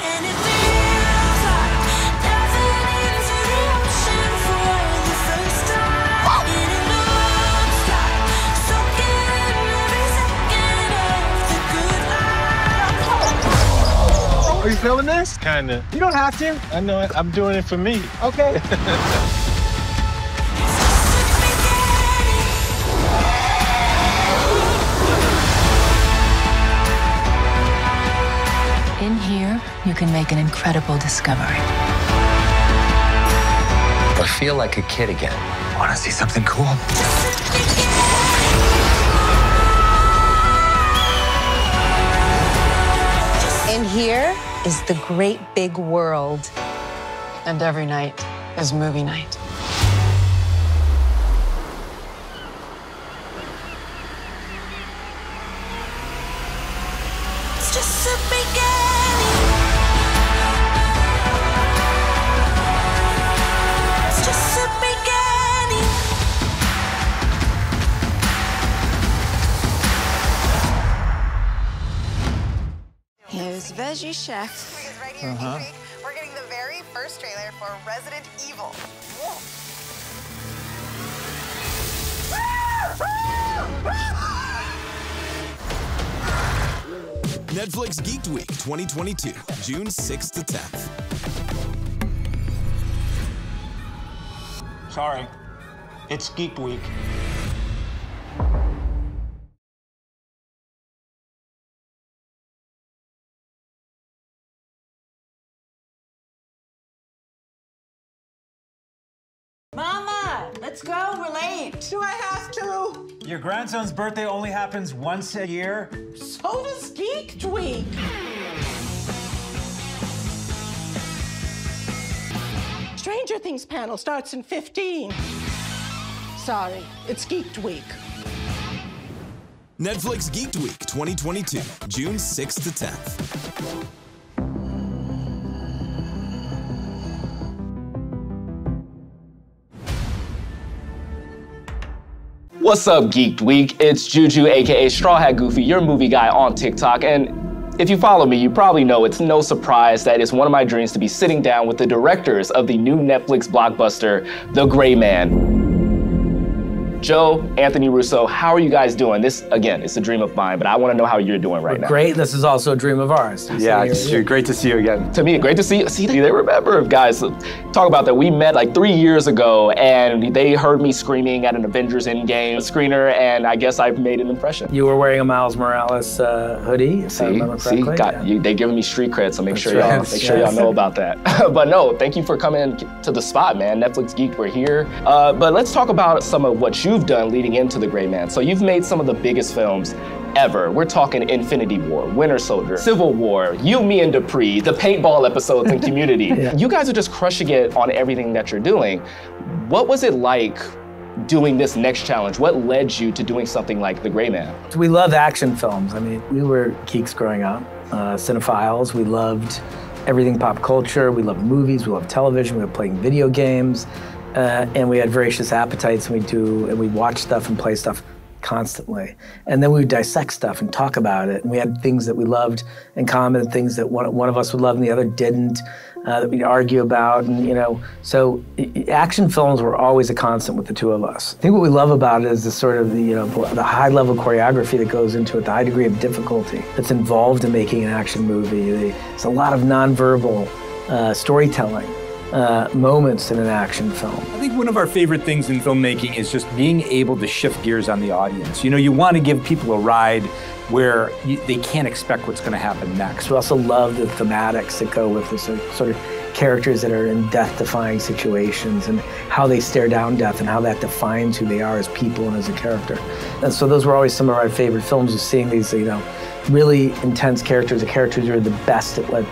Are you feeling this? Kinda. You don't have to. I know it. I'm doing it for me. Okay. In here, you can make an incredible discovery. I feel like a kid again. Want to see something cool? In here is the great big world. And every night is movie night. It's just a beginning. Veggie Chef. Right here this week, we're getting the very first trailer for Resident Evil. Netflix Geek Week 2022, June 6th to 10th. Sorry, it's Geek Week. Let's go, we're late. Do I have to? Your grandson's birthday only happens once a year. So does Geek Week. Stranger Things panel starts in 15. Sorry, it's Geek Week. Netflix Geek Week 2022, June 6th to 10th. What's up, Geeked Week? It's Juju, aka Straw Hat Goofy, your movie guy on TikTok, and if you follow me, you probably know it's no surprise that it's one of my dreams to be sitting down with the directors of the new Netflix blockbuster, The Gray Man. Joe, Anthony, Russo, how are you guys doing? This, again, it's a dream of mine, but I want to know how you're doing right now. Great, this is also a dream of ours. Yeah, great to see you again. To me, great to see you. See, they remember, guys. Talk about that. We met like 3 years ago, and they heard me screaming at an Avengers Endgame screener, and I guess I've made an impression. You were wearing a Miles Morales hoodie, if I remember correctly. They're giving me street cred, so make sure y'all know about that. But no, thank you for coming to the spot, man. Netflix Geeked, we're here. But let's talk about some of what you've done leading into The Gray Man. So you've made some of the biggest films ever. We're talking Infinity War, Winter Soldier, Civil War, You, Me, and Dupree, the paintball episodes and Community. Yeah. You guys are just crushing it on everything that you're doing. What was it like doing this next challenge? What led you to doing something like The Gray Man? We love action films. I mean, we were geeks growing up, cinephiles. We loved everything pop culture. We loved movies, we loved television, we were playing video games, and we had voracious appetites, and we watched stuff and play stuff constantly. And then we would dissect stuff and talk about it. And we had things that we loved in common, things that one of us would love and the other didn't, that we'd argue about. And, you know, so action films were always a constant with the two of us. I think what we love about it is the sort of the high level choreography that goes into it, the high degree of difficulty that's involved in making an action movie. It's a lot of nonverbal storytelling. Moments in an action film. I think one of our favorite things in filmmaking is just being able to shift gears on the audience. You know, you want to give people a ride where they can't expect what's going to happen next. We also love the thematics that go with this, sort of characters that are in death-defying situations and how they stare down death and how that defines who they are as people and as a character. And so those were always some of our favorite films, was seeing these, you know, really intense characters, the characters who are the best at what,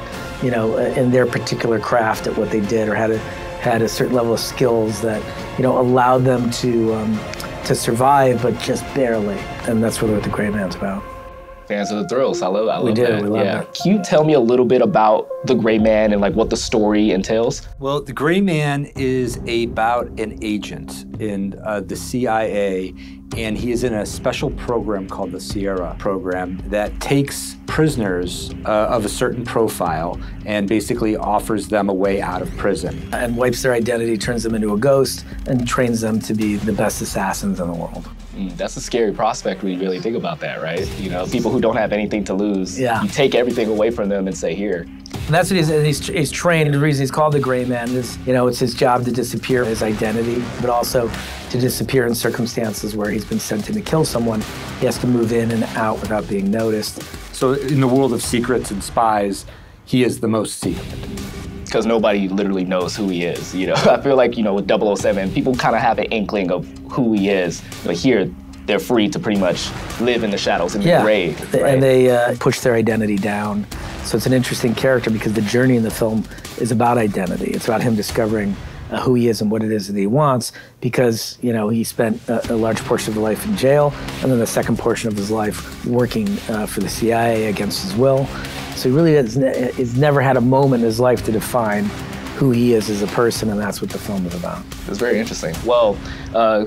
you know, in their particular craft at what they did, or had a certain level of skills that, you know, allowed them to survive, but just barely. And that's really what The Gray Man's about. Fans of the thrills, I love that. Can you tell me a little bit about The Gray Man and like what the story entails? Well, The Gray Man is about an agent in the CIA, and he is in a special program called the Sierra Program that takes prisoners of a certain profile and basically offers them a way out of prison. And wipes their identity, turns them into a ghost, and trains them to be the best assassins in the world. That's a scary prospect when you really think about that, right? You know, people who don't have anything to lose, you take everything away from them and say, here. And that's what he's trained. The reason he's called The Gray Man is, you know, it's his job to disappear his identity, but also to disappear in circumstances where he's been sent in to kill someone. He has to move in and out without being noticed. So in the world of secrets and spies, he is the most secret. Because nobody literally knows who he is, you know. I feel like, you know, with 007, people kind of have an inkling of who he is, but here they're free to pretty much live in the shadows in the grave. Right? And they push their identity down. So it's an interesting character because the journey in the film is about identity. It's about him discovering who he is and what it is that he wants, because, you know, he spent a large portion of his life in jail, and then the second portion of his life working for the CIA against his will. So he really has never had a moment in his life to define who he is as a person, and that's what the film is about. It's very interesting. Well,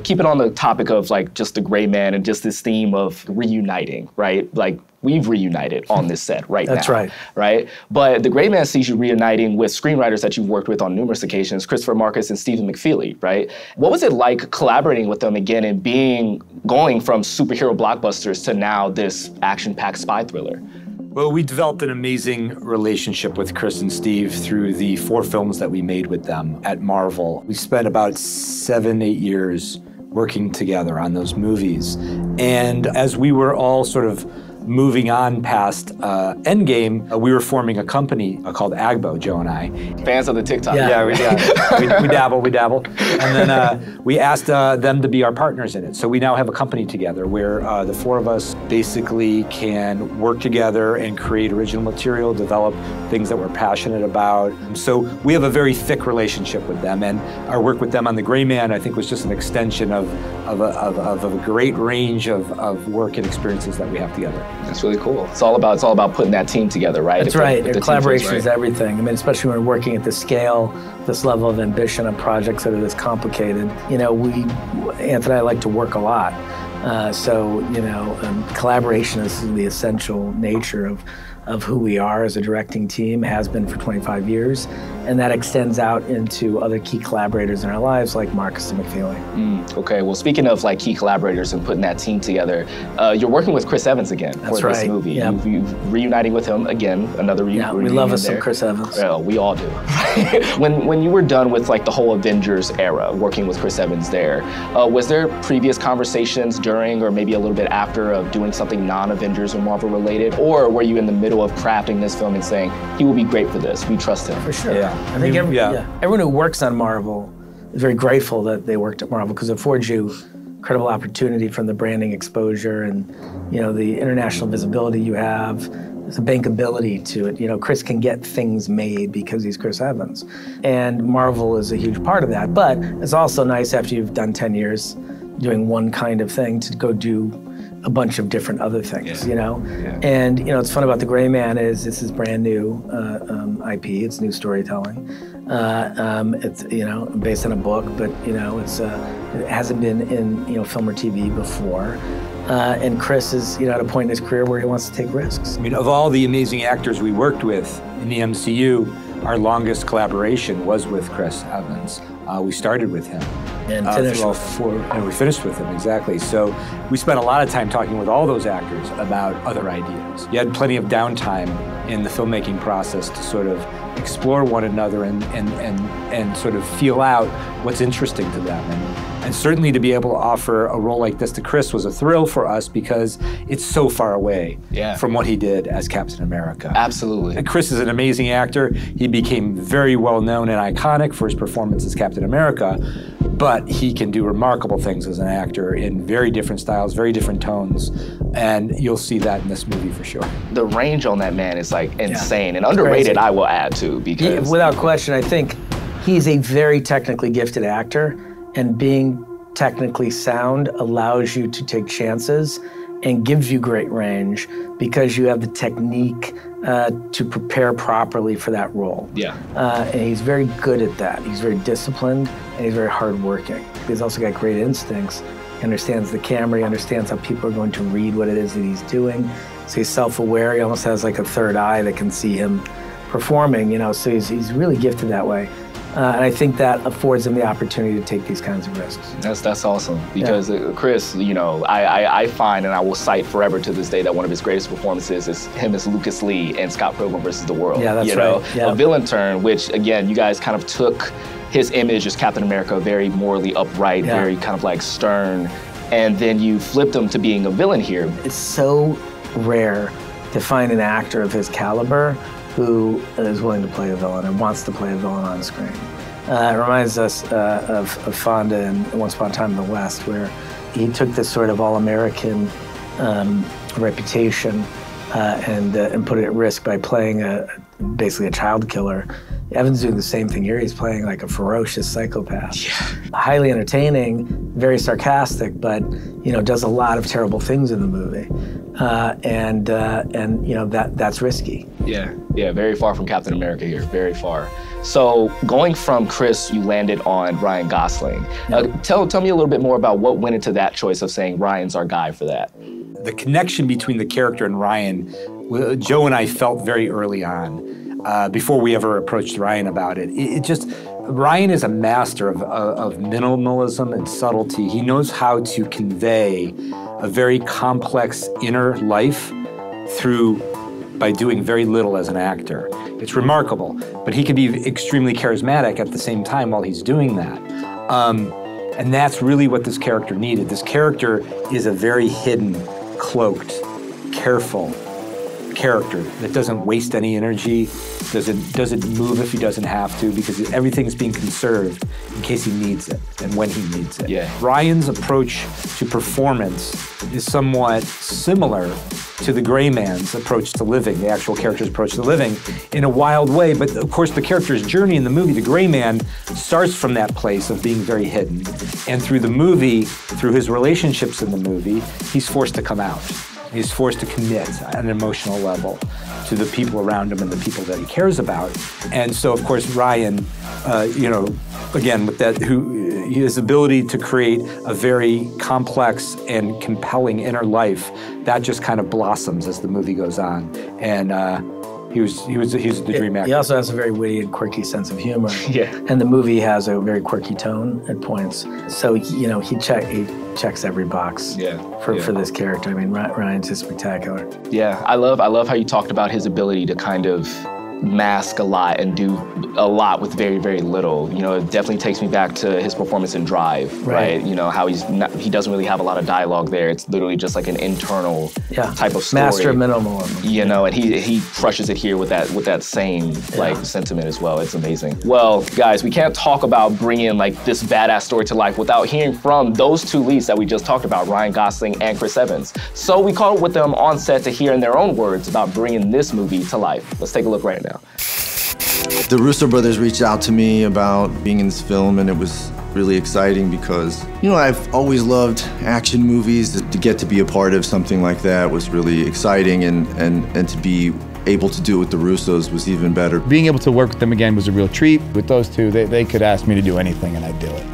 keep it on the topic of like just The Gray Man and just this theme of reuniting, right? Like we've reunited on this set right now. That's right. Right? But The Gray Man sees you reuniting with screenwriters that you've worked with on numerous occasions, Christopher Markus and Stephen McFeely, right? What was it like collaborating with them again and going from superhero blockbusters to now this action-packed spy thriller? Well, we developed an amazing relationship with Chris and Steve through the 4 films that we made with them at Marvel. We spent about 7-8 years working together on those movies. And as we were all sort of moving on past Endgame, we were forming a company called Agbo, Joe and I. Fans of the TikTok. Yeah, we dabble. And then we asked them to be our partners in it. So we now have a company together where the 4 of us basically can work together and create original material, develop things that we're passionate about. So we have a very thick relationship with them, and our work with them on The Gray Man, I think, was just an extension of a great range of work and experiences that we have together. That's really cool. It's all about putting that team together, right? That's right. The collaboration is everything. I mean, especially when we're working at this scale, this level of ambition on projects that are this complicated. You know, Anthony and I like to work a lot. So, you know, collaboration is the essential nature of who we are as a directing team, has been for 25 years. And that extends out into other key collaborators in our lives, like Markus and McFeely. Okay, well, speaking of like key collaborators and putting that team together, you're working with Chris Evans again for this movie. Yep. You've reuniting with him again, another reunion. Yeah, we love us some Chris Evans. Well, we all do. When you were done with like the whole Avengers era, working with Chris Evans there, was there previous conversations during or maybe a little bit after of doing something non-Avengers or Marvel related, or were you in the middle of crafting this film and saying, he will be great for this, we trust him? For sure. Yeah. I think everyone who works on Marvel is very grateful that they worked at Marvel, because it affords you incredible opportunity from the branding exposure and, you know, the international visibility you have, the bankability to it. You know, Chris can get things made because he's Chris Evans. And Marvel is a huge part of that. But it's also nice after you've done 10 years doing one kind of thing to go do a bunch of different other things, you know? Yeah. And, you know, what's fun about The Gray Man is this is brand new IP, it's new storytelling. It's, you know, based on a book, but, you know, it's it hasn't been in, you know, film or TV before. And Chris is, you know, at a point in his career where he wants to take risks. I mean, of all the amazing actors we worked with in the MCU, our longest collaboration was with Chris Evans. We started with him. And finished with him. And we finished with him, exactly. So we spent a lot of time talking with all those actors about other ideas. You had plenty of downtime in the filmmaking process to sort of explore one another and sort of feel out what's interesting to them. And certainly to be able to offer a role like this to Chris was a thrill for us because it's so far away from what he did as Captain America. Absolutely. And Chris is an amazing actor. He became very well known and iconic for his performance as Captain America, but he can do remarkable things as an actor in very different styles, very different tones, and you'll see that in this movie for sure. The range on that man is like insane and underrated, I will add to, because... Without question, I think he's a very technically gifted actor. And being technically sound allows you to take chances and gives you great range because you have the technique to prepare properly for that role. Yeah. And he's very good at that. He's very disciplined and he's very hardworking. He's also got great instincts. He understands the camera, he understands how people are going to read what it is that he's doing. So he's self-aware, he almost has like a third eye that can see him performing, you know, so he's really gifted that way. And I think that affords them the opportunity to take these kinds of risks. That's awesome, because Chris, you know, I find, and I will cite forever to this day, that one of his greatest performances is him as Lucas Lee in Scott Pilgrim versus the World. Yeah, that's right. A villain turn, which again, you guys kind of took his image as Captain America, very morally upright, very kind of like stern, and then you flipped him to being a villain here. It's so rare to find an actor of his caliber who is willing to play a villain and wants to play a villain on screen. It reminds us of Fonda in Once Upon a Time in the West, where he took this sort of all-American reputation and put it at risk by playing basically a child killer. Evan's doing the same thing here. He's playing like a ferocious psychopath. Yeah. Highly entertaining, very sarcastic, but you know, does a lot of terrible things in the movie. And you know, that's risky. Yeah, yeah, very far from Captain America here, very far. So going from Chris, you landed on Ryan Gosling. Tell me a little bit more about what went into that choice of saying Ryan's our guy for that. The connection between the character and Ryan, Joe and I felt very early on. Before we ever approached Ryan about it. Ryan is a master of minimalism and subtlety. He knows how to convey a very complex inner life by doing very little as an actor. It's remarkable, but he can be extremely charismatic at the same time while he's doing that. And that's really what this character needed. This character is a very hidden, cloaked, careful character that doesn't waste any energy, doesn't move if he doesn't have to, because everything's being conserved in case he needs it and when he needs it. Yeah. Ryan's approach to performance is somewhat similar to the Gray Man's approach to living, the actual character's approach to living, in a wild way. But of course, the character's journey in the movie, the Gray Man, starts from that place of being very hidden. And through the movie, through his relationships in the movie, he's forced to come out. He's forced to commit at an emotional level to the people around him and the people that he cares about. And so, of course, Ryan, you know, again, with that, his ability to create a very complex and compelling inner life, that just kind of blossoms as the movie goes on. And he's the dream actor. He also has a very witty and quirky sense of humor. Yeah. And the movie has a very quirky tone at points. So, you know, he checks every box for this character. I mean, Ryan's just spectacular. Yeah, I love how you talked about his ability to kind of mask a lot and do a lot with very, very little. You know, it definitely takes me back to his performance in Drive, right? You know, how he doesn't really have a lot of dialogue there. It's literally just like an internal type of story. Master minimalism. You know, and he crushes it here with that same like sentiment as well. It's amazing. Well, guys, we can't talk about bringing like this badass story to life without hearing from those two leads that we just talked about, Ryan Gosling and Chris Evans. So we caught up with them on set to hear in their own words about bringing this movie to life. Let's take a look right now. The Russo brothers reached out to me about being in this film, and it was really exciting because, you know, I've always loved action movies. To get to be a part of something like that was really exciting, and to be able to do it with the Russos was even better. Being able to work with them again was a real treat. With those two, they could ask me to do anything and I'd do it.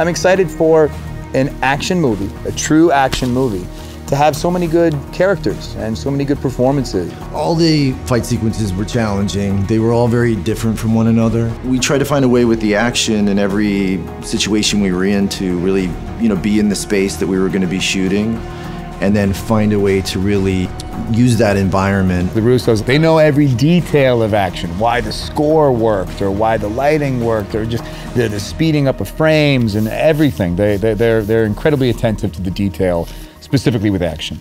I'm excited for an action movie, a true action movie, to have so many good characters and so many good performances. All the fight sequences were challenging. They were all very different from one another. We tried to find a way with the action in every situation we were in to really, you know, be in the space that we were going to be shooting, and then find a way to really use that environment. The Russos, they know every detail of action, why the score worked or why the lighting worked or just the speeding up of frames and everything. They're incredibly attentive to the detail, specifically with action.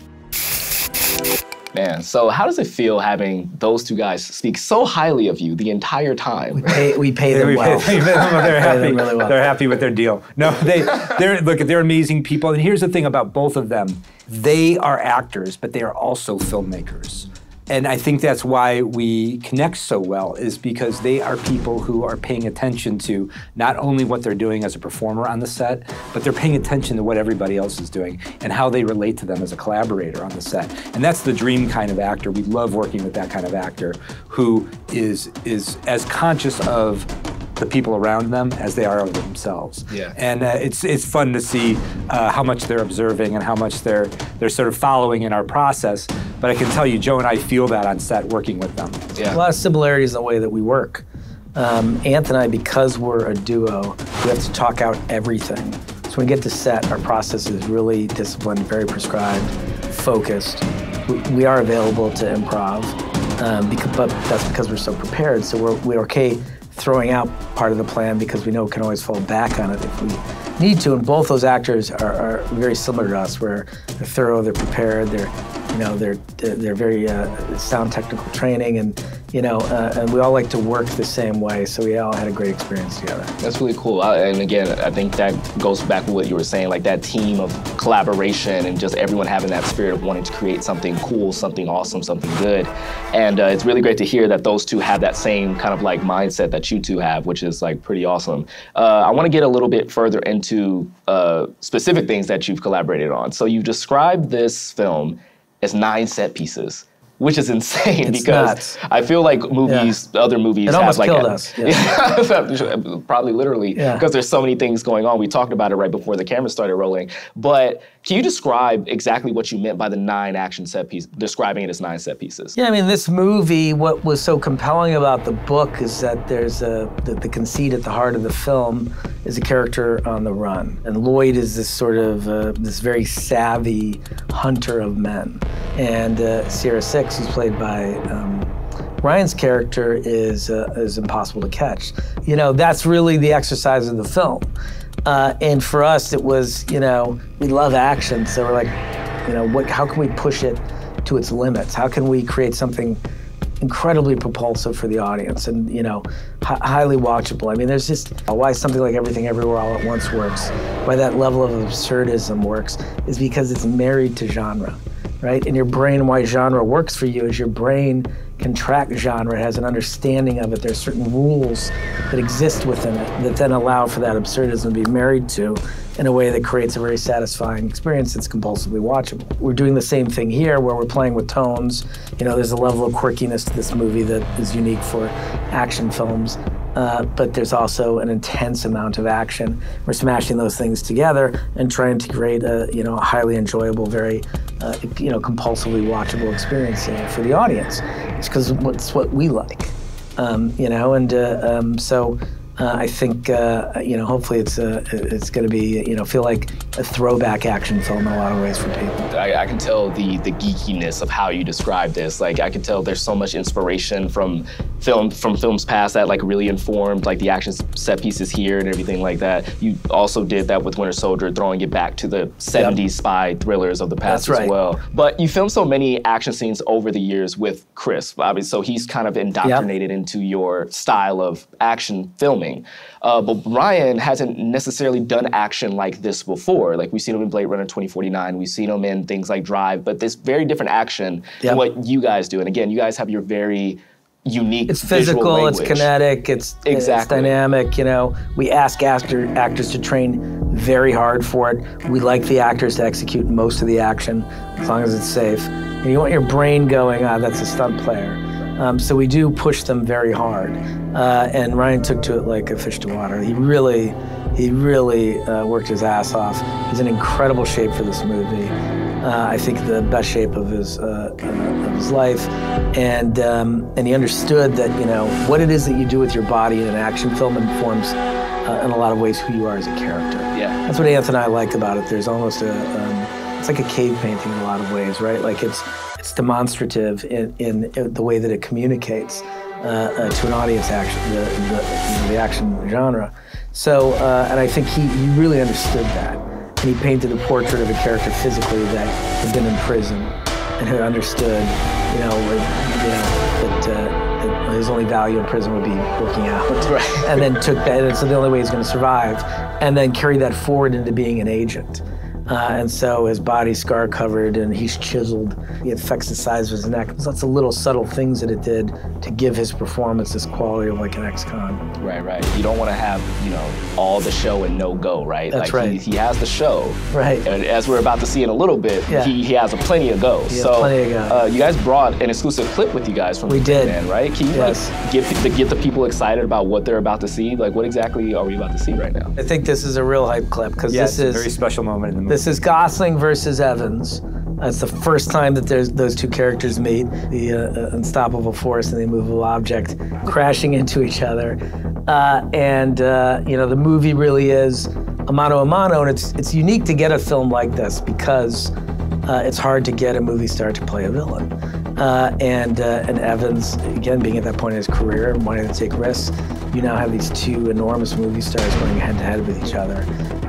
Man, so how does it feel having those two guys speak so highly of you the entire time? We pay them well. They're happy. Really well. They're happy with their deal. No, they're amazing people. And here's the thing about both of them. They are actors, but they are also filmmakers. And I think that's why we connect so well, is because they are people who are paying attention to not only what they're doing as a performer on the set, but they're paying attention to what everybody else is doing and how they relate to them as a collaborator on the set. And that's the dream kind of actor. We love working with that kind of actor who is as conscious of the people around them as they are of themselves. Yeah. And it's fun to see how much they're observing and how much they're sort of following in our process. But I can tell you, Joe and I feel that on set working with them. Yeah. A lot of similarities in the way that we work. Anthony and I, because we're a duo, we have to talk out everything. So when we get to set, our process is really disciplined, very prescribed, focused. We are available to improv, but that's because we're so prepared. So we're okay throwing out part of the plan because we know we can always fall back on it if we need to. And both those actors are very similar to us, where they're thorough, they're prepared, they're very sound technical training, and and we all like to work the same way, so we all had a great experience together. That's really cool. And again, I think that goes back to what you were saying, like that team of collaboration and just everyone having that spirit of wanting to create something cool, something awesome, something good. And it's really great to hear that those two have that same kind of like mindset that you two have, which is like pretty awesome. I want to get a little bit further into specific things that you've collaborated on. So you've described this film as 9 set pieces, which is insane. It's because nuts. I feel like movies, other movies, it almost have like killed us. Yeah. Probably literally, because there's so many things going on. We talked about it right before the camera started rolling. But can you describe exactly what you meant by the 9 action set pieces? Describing it as 9 set pieces. Yeah, I mean, this movie. What was so compelling about the book is that there's the conceit at the heart of the film is a character on the run, and Lloyd is this sort of this very savvy hunter of men, and Sierra Six, who's played by Ryan's character, is impossible to catch. You know, that's really the exercise of the film. And for us, it was, you know, we love action, so we're like, you know, how can we push it to its limits? How can we create something incredibly propulsive for the audience and, you know, highly watchable? I mean, there's just why something like Everything Everywhere All at Once works, why that level of absurdism works, is because it's married to genre. right? And your brain, why genre works for you is your brain can track genre, has an understanding of it. There's certain rules that exist within it that then allow for that absurdism to be married to in a way that creates a very satisfying experience that's compulsively watchable. We're doing the same thing here where we're playing with tones. You know, there's a level of quirkiness to this movie that is unique for action films. But there's also an intense amount of action. We're smashing those things together and trying to create a, you know, highly enjoyable, very, you know, compulsively watchable experience for the audience. It's because it's what we like, you know. And I think, you know, hopefully it's going to be, you know, feel like a throwback action film in a lot of ways for people. I can tell the geekiness of how you describe this. Like, I can tell there's so much inspiration from films past that, like, really informed, like, the action set pieces here and everything like that. You also did that with Winter Soldier, throwing it back to the 70s spy thrillers of the past as well. But you filmed so many action scenes over the years with Chris, obviously, so he's kind of indoctrinated into your style of action filming. But Ryan hasn't necessarily done action like this before. Like, we've seen him in Blade Runner 2049, we've seen him in things like Drive, but this very different action than what you guys do. And again, you guys have your very unique It's physical, it's kinetic, it's dynamic, you know. We ask actors to train very hard for it. We like the actors to execute most of the action, as long as it's safe. And you want your brain going, ah, that's a stunt player. So we do push them very hard, and Ryan took to it like a fish to water. He really worked his ass off. He's in incredible shape for this movie. I think the best shape of his life, and he understood that, you know, what it is that you do with your body in an action film informs in a lot of ways who you are as a character. Yeah, that's what Anthony and I like about it. There's almost a it's like a cave painting in a lot of ways, right? Like it's demonstrative in the way that it communicates to an audience, action, the action genre. So, and I think he really understood that. And he painted a portrait of a character physically that had been in prison and had understood, that his only value in prison would be working out. Right. And then took that, and so the only way he's gonna survive, and then carry that forward into being an agent. And so his body's scar covered and he's chiseled. It affects the size of his neck. There's lots of little subtle things that it did to give his performance this quality of like an ex-con. Right, right. You don't want to have, you know, all the show and no go, right? That's like, right. He has the show. Right. And as we're about to see in a little bit, he has a plenty of go. So plenty of go. You guys brought an exclusive clip with you guys from The Gray Man, right? Can you like, get the people excited about what they're about to see? Like, what exactly are we about to see right now? I think this is a real hype clip because this is a very special moment in the movie. This is Gosling versus Evans. It's the first time that those two characters meet, the unstoppable force and the immovable object crashing into each other. You know, the movie really is a mano, and it's unique to get a film like this because it's hard to get a movie star to play a villain. And Evans, again, being at that point in his career and wanting to take risks, you now have these two enormous movie stars going head-to-head with each other.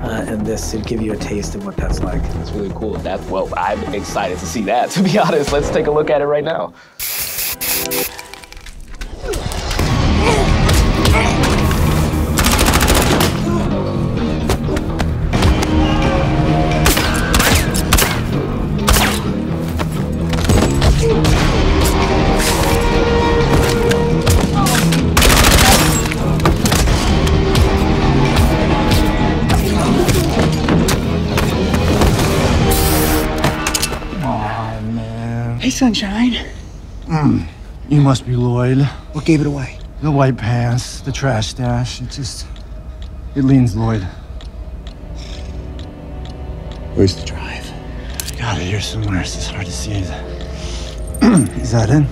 And this would give you a taste of what that's like. That's really cool. Well, I'm excited to see that, to be honest. Let's take a look at it right now. Sunshine. You must be Lloyd. What gave it away? The white pants, the trash dash. It leans Lloyd. Where's the drive? I got it here somewhere. It's just hard to see it. Is that it?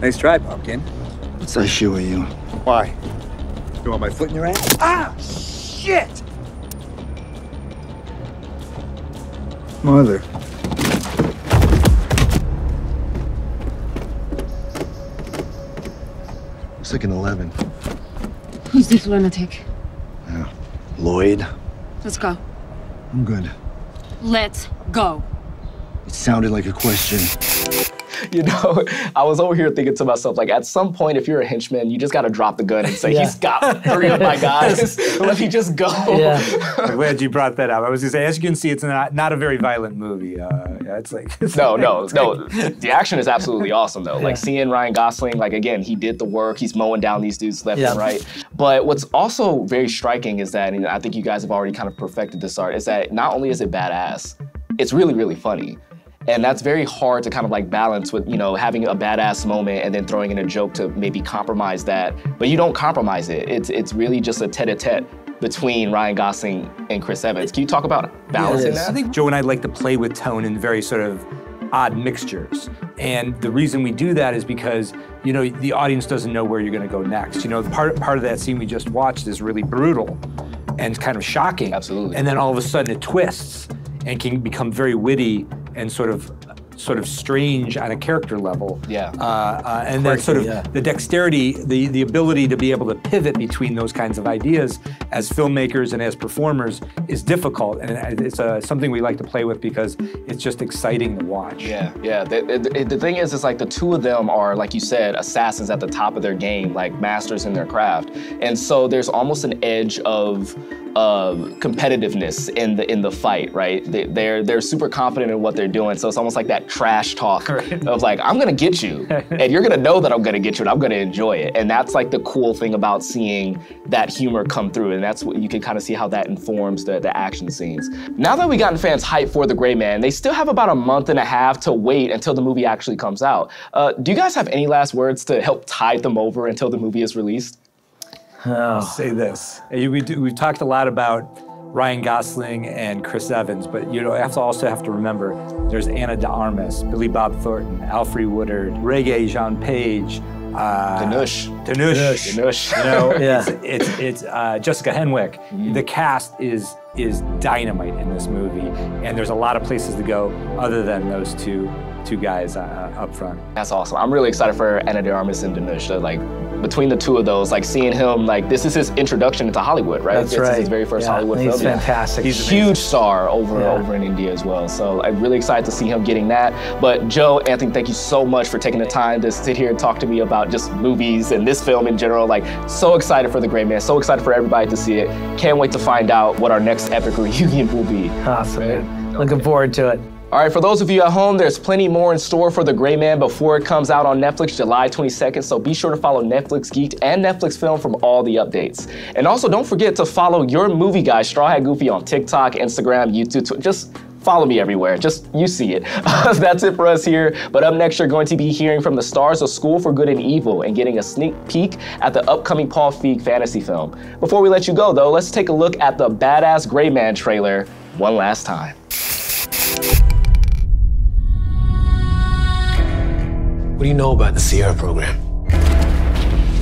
Nice try, Pumpkin. What's that shoe of you? Why? You want my foot in your ass? Ah, shit! Mother. It's like an 11. Who's this lunatic? Yeah. Lloyd. Let's go. I'm good. Let's go. It sounded like a question. You know, I was over here thinking to myself, like, at some point, if you're a henchman, you just got to drop the gun and say, he's got 3 of my guys. Let me just go. Yeah. I'm glad you brought that up. I was going to say, as you can see, it's not a very violent movie. It's like... It's no. The action is absolutely awesome, though. Yeah. Like, seeing Ryan Gosling, like, again, he did the work. He's mowing down these dudes left and right. But what's also very striking is that, and I think you guys have already kind of perfected this art, is that not only is it badass, it's really, really funny. And that's very hard to kind of like balance with, you know, having a badass moment and then throwing in a joke to maybe compromise that. But you don't compromise it. It's really just a tete-a-tete between Ryan Gosling and Chris Evans. Can you talk about balancing that? I think Joe and I like to play with tone in very sort of odd mixtures. And the reason we do that is because, you know, the audience doesn't know where you're going to go next. You know, part of that scene we just watched is really brutal and kind of shocking. Absolutely. And then all of a sudden it twists and can become very witty and sort of strange on a character level. Yeah. And then sort of the dexterity, the ability to be able to pivot between those kinds of ideas as filmmakers and as performers is difficult. And it's something we like to play with because it's just exciting to watch. Yeah, yeah. The thing is, it's like the two of them are, like you said, assassins at the top of their game, like masters in their craft. And so there's almost an edge of competitiveness in the fight, right? They're super confident in what they're doing, so it's almost like that trash talk of like, I'm gonna get you, and you're gonna know that I'm gonna get you, and I'm gonna enjoy it. And that's like the cool thing about seeing that humor come through, and that's what you can kind of see how that informs the action scenes. Now that we've gotten fans hyped for The Gray Man, they still have about a month and a half to wait until the movie actually comes out. Do you guys have any last words to help tide them over until the movie is released? I'll say this. We've talked a lot about Ryan Gosling and Chris Evans, but you know, also have to remember there's Ana de Armas, Billy Bob Thornton, Alfred Woodard, Reggae Jean Page, Danush. You know, it's Jessica Henwick. The cast is dynamite in this movie, and there's a lot of places to go other than those two guys up front. That's awesome. I'm really excited for Ana de Armas and Danush. They're like, between the two of those, like seeing him, like this is his introduction into Hollywood, right? That's right. His very first Hollywood film. He's fantastic. He's a huge star over in India as well. So I'm really excited to see him getting that. But Joe, Anthony, thank you so much for taking the time to sit here and talk to me about just movies and this film in general. Like, so excited for The Gray Man. So excited for everybody to see it. Can't wait to find out what our next epic reunion will be. Awesome. Right? Looking forward to it. All right, for those of you at home, there's plenty more in store for The Gray Man before it comes out on Netflix July 22nd, so be sure to follow Netflix Geeked and Netflix Film for all the updates. And also, don't forget to follow your movie guy, Straw Hat Goofy, on TikTok, Instagram, YouTube, Twitter. Just follow me everywhere, just you see it. That's it for us here, but up next, you're going to be hearing from the stars of School for Good and Evil and getting a sneak peek at the upcoming Paul Feig fantasy film. Before we let you go, though, let's take a look at the badass Gray Man trailer one last time. What do you know about the Sierra program?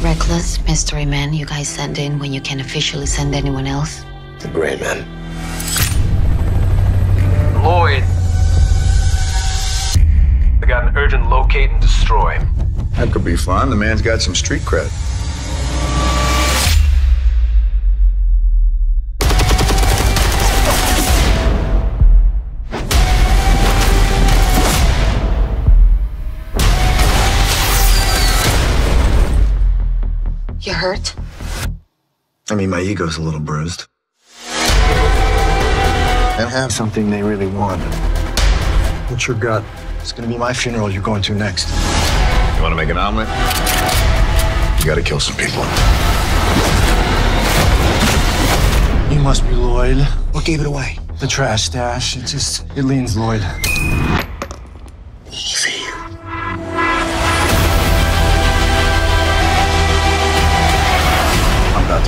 Reckless mystery men you guys send in when you can't officially send anyone else. The Gray Man. Lloyd. I got an urgent locate and destroy. That could be fun. The man's got some street cred. You hurt? I mean, my ego's a little bruised. They have something they really want. What's your gut? It's gonna be my funeral you're going to next. You wanna make an omelet? You gotta kill some people. You must be Lloyd. What gave it away? The trash stash. It leans Lloyd. Easy.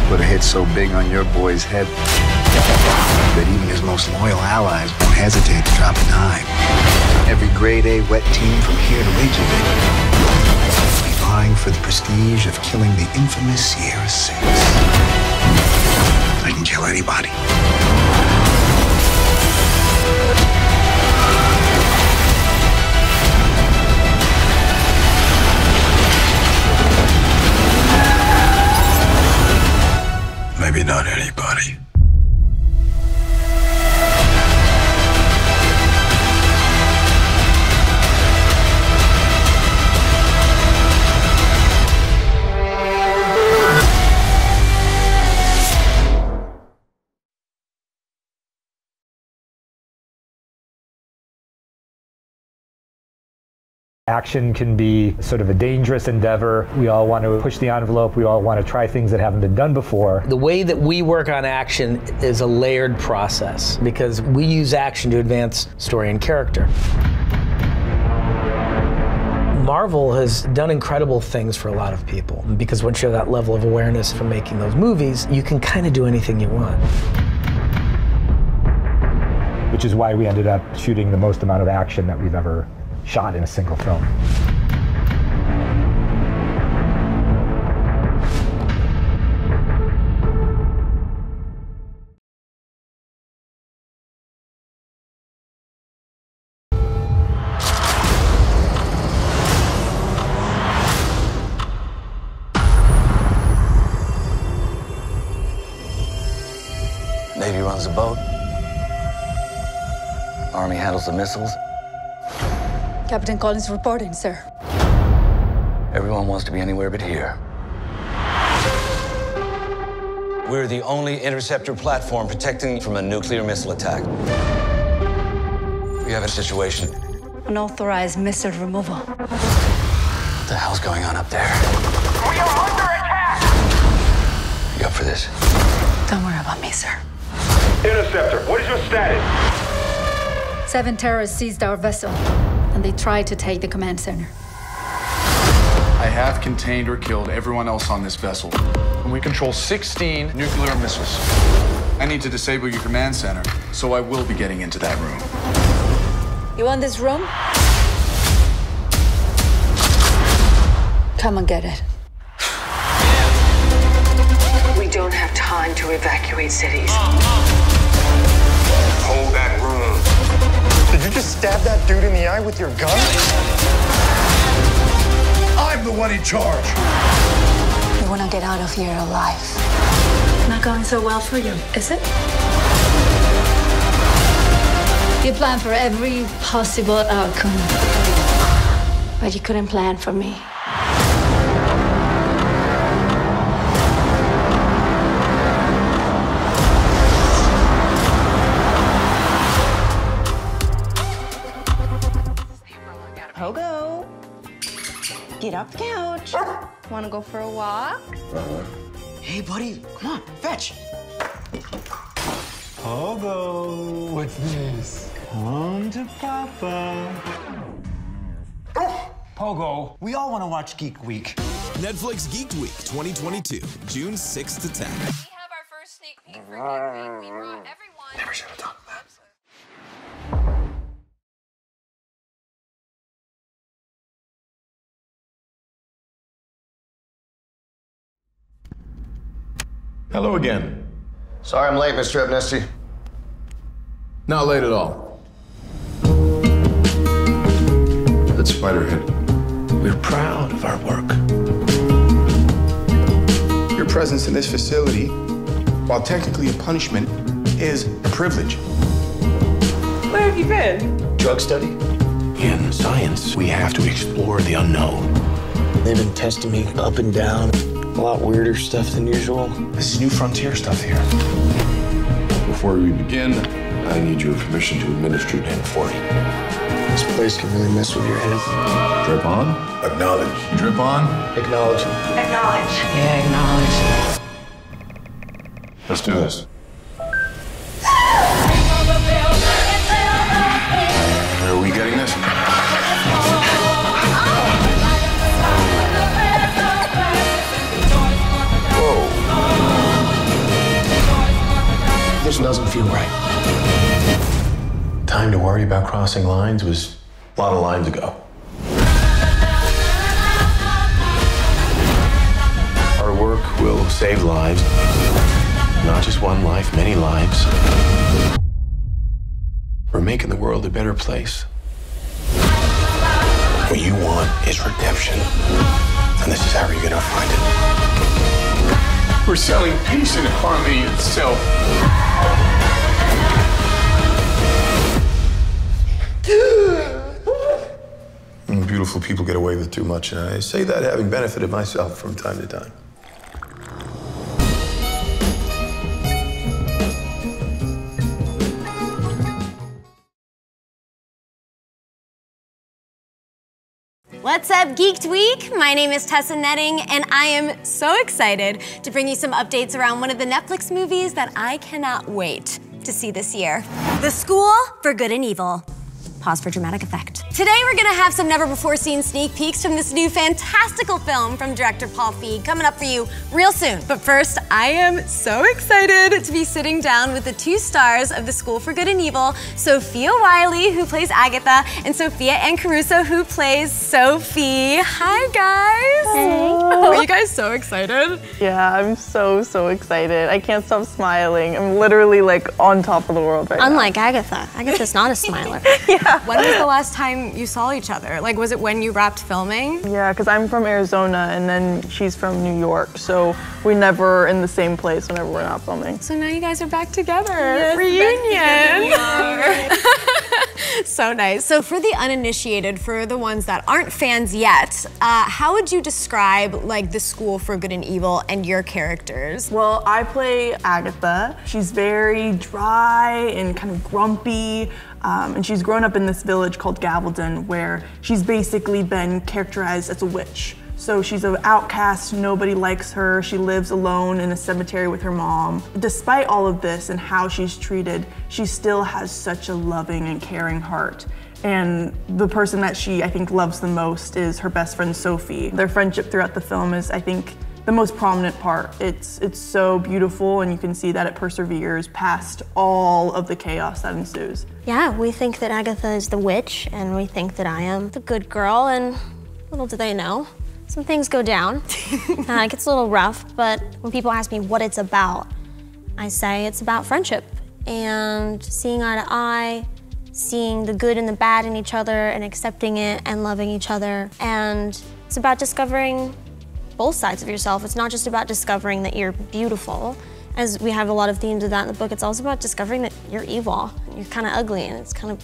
Put a hit so big on your boy's head that even his most loyal allies won't hesitate to drop a dime. Every grade A wet team from here to Reykjavik will be vying for the prestige of killing the infamous Sierra 6. I can kill anybody. Action can be sort of a dangerous endeavor. We all want to push the envelope. We all want to try things that haven't been done before. The way that we work on action is a layered process because we use action to advance story and character. Marvel has done incredible things for a lot of people because once you have that level of awareness from making those movies, you can kind of do anything you want. Which is why we ended up shooting the most amount of action that we've ever shot in a single film. Navy runs the boat. Army handles the missiles. Captain Collins reporting, sir. Everyone wants to be anywhere but here. We're the only interceptor platform protecting from a nuclear missile attack. We have a situation. Unauthorized missile removal. What the hell's going on up there? We are under attack! You up for this? Don't worry about me, sir. Interceptor, what is your status? 7 terrorists seized our vessel. And they tried to take the command center. I have contained or killed everyone else on this vessel. And we control 16 nuclear missiles. I need to disable your command center, so I will be getting into that room. You want this room? Come and get it. We don't have time to evacuate cities. Hold that room. Did you just stab that dude in the eye with your gun? I'm the one in charge. You want to get out of here alive. Not going so well for you, is it? You planned for every possible outcome. But you couldn't plan for me. Get off the couch. Wanna go for a walk? Hey, buddy, come on, fetch. Pogo. What's this? Come to Papa. Pogo. We all wanna watch Geek Week. Netflix Geek Week 2022, June 6th to 10th. We have our first sneak peek for Geek Week. We brought everyone. Never should've done that. Hello again. Sorry I'm late, Mr. Evnesti. Not late at all. At Spiderhead, we're proud of our work. Your presence in this facility, while technically a punishment, is a privilege. Where have you been? Drug study. In science, we have to explore the unknown. They've been testing me up and down. A lot weirder stuff than usual. This is new frontier stuff here. Before we begin, I need your permission to administer Dan 40. This place can really mess with your head. Drip on. Acknowledge. Drip on. Acknowledge. Acknowledge. Yeah, acknowledge. Let's do this. Are we getting this? Doesn't feel right. Time to worry about crossing lines was a lot of lines ago. Our work will save lives. Not just one life, many lives. We're making the world a better place. What you want is redemption. And this is how you're gonna find it. We're selling peace and harmony itself. Beautiful people get away with too much, and I say that having benefited myself from time to time. What's up, Geeked Week? My name is Tessa Netting, and I am so excited to bring you some updates around one of the Netflix movies that I cannot wait to see this year. The School for Good and Evil. Pause for dramatic effect. Today we're gonna have some never-before-seen sneak peeks from this new fantastical film from director Paul Feig coming up for you real soon. But first, I am so excited to be sitting down with the two stars of The School for Good and Evil, Sophia Wiley, who plays Agatha, and Sophia Ann Caruso, who plays Sophie. Hi, guys. Hey. Are you guys so excited? Yeah, I'm so excited. I can't stop smiling. I'm literally like on top of the world right now. Unlike Agatha. Agatha's not a smiler. Yeah. When was the last time you saw each other? Like, was it when you wrapped filming? Yeah, because I'm from Arizona, and then she's from New York, so we're never in the same place whenever we're not filming. So now you guys are back together. Yes, reunion. Back together. So nice. So for the uninitiated, for the ones that aren't fans yet, how would you describe like The School for Good and Evil and your characters? Well, I play Agatha. She's very dry and kind of grumpy. And she's grown up in this village called Gavelden, where she's basically been characterized as a witch. So she's an outcast, nobody likes her. She lives alone in a cemetery with her mom. Despite all of this and how she's treated, she still has such a loving and caring heart. And the person that she, I think, loves the most is her best friend, Sophie. Their friendship throughout the film is, I think, the most prominent part. It's so beautiful, and you can see that it perseveres past all of the chaos that ensues. Yeah, we think that Agatha is the witch, and we think that I am the good girl, and little do they know, some things go down. It gets a little rough, but when people ask me what it's about, I say it's about friendship and seeing eye to eye, seeing the good and the bad in each other and accepting it and loving each other. And it's about discovering both sides of yourself. It's not just about discovering that you're beautiful, as we have a lot of themes of that in the book. It's also about discovering that you're evil, and you're kind of ugly, and it's kind of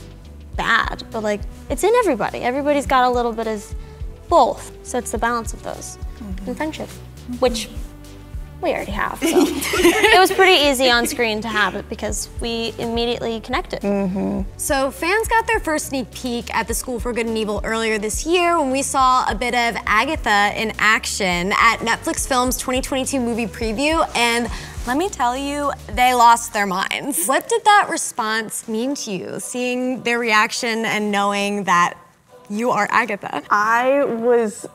bad, but like, it's in everybody. Everybody's got a little bit of both, so it's the balance of those and friendship, which we already have. So. It was pretty easy on screen to have it because we immediately connected. So fans got their first sneak peek at The School for Good and Evil earlier this year when we saw a bit of Agatha in action at Netflix Films 2022 movie preview, and let me tell you, they lost their minds. What did that response mean to you, seeing their reaction and knowing that you are Agatha? I was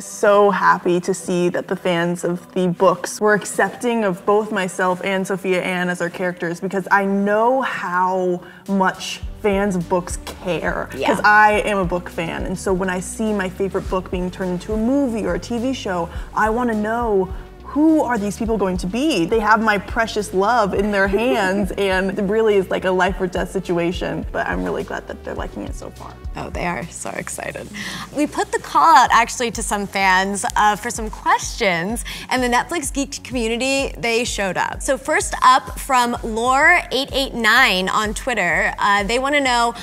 so happy to see that the fans of the books were accepting of both myself and Sophia Ann as our characters, because I know how much fans of books care, because I am a book fan, and so when I see my favorite book being turned into a movie or a TV show, I want to know, who are these people going to be? They have my precious love in their hands, and it really is like a life or death situation, but I'm really glad that they're liking it so far. Oh, they are so excited. We put the call out actually to some fans for some questions, and the Netflix Geek community, they showed up. So first up from Lore889 on Twitter, they wanna know,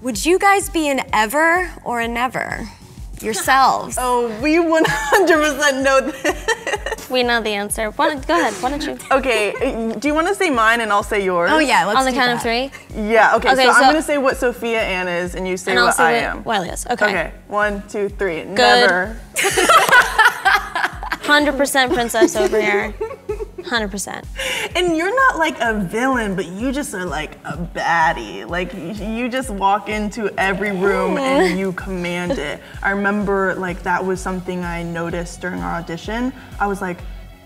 would you guys be an ever or a never? Yourselves. Oh, we 100% know this. We know the answer. Go ahead, why don't you? Okay, do you want to say mine and I'll say yours? Oh yeah, let's do that. On the count of three? Yeah, okay so I'm going to say what Sophia Ann is and you say what I am. Well, yes, okay. Okay, 1, 2, 3, good. Never. 100% princess over here. 100%. And you're not like a villain, but you just are like a baddie. Like, you just walk into every room and you command it. I remember like that was something I noticed during our audition. I was like,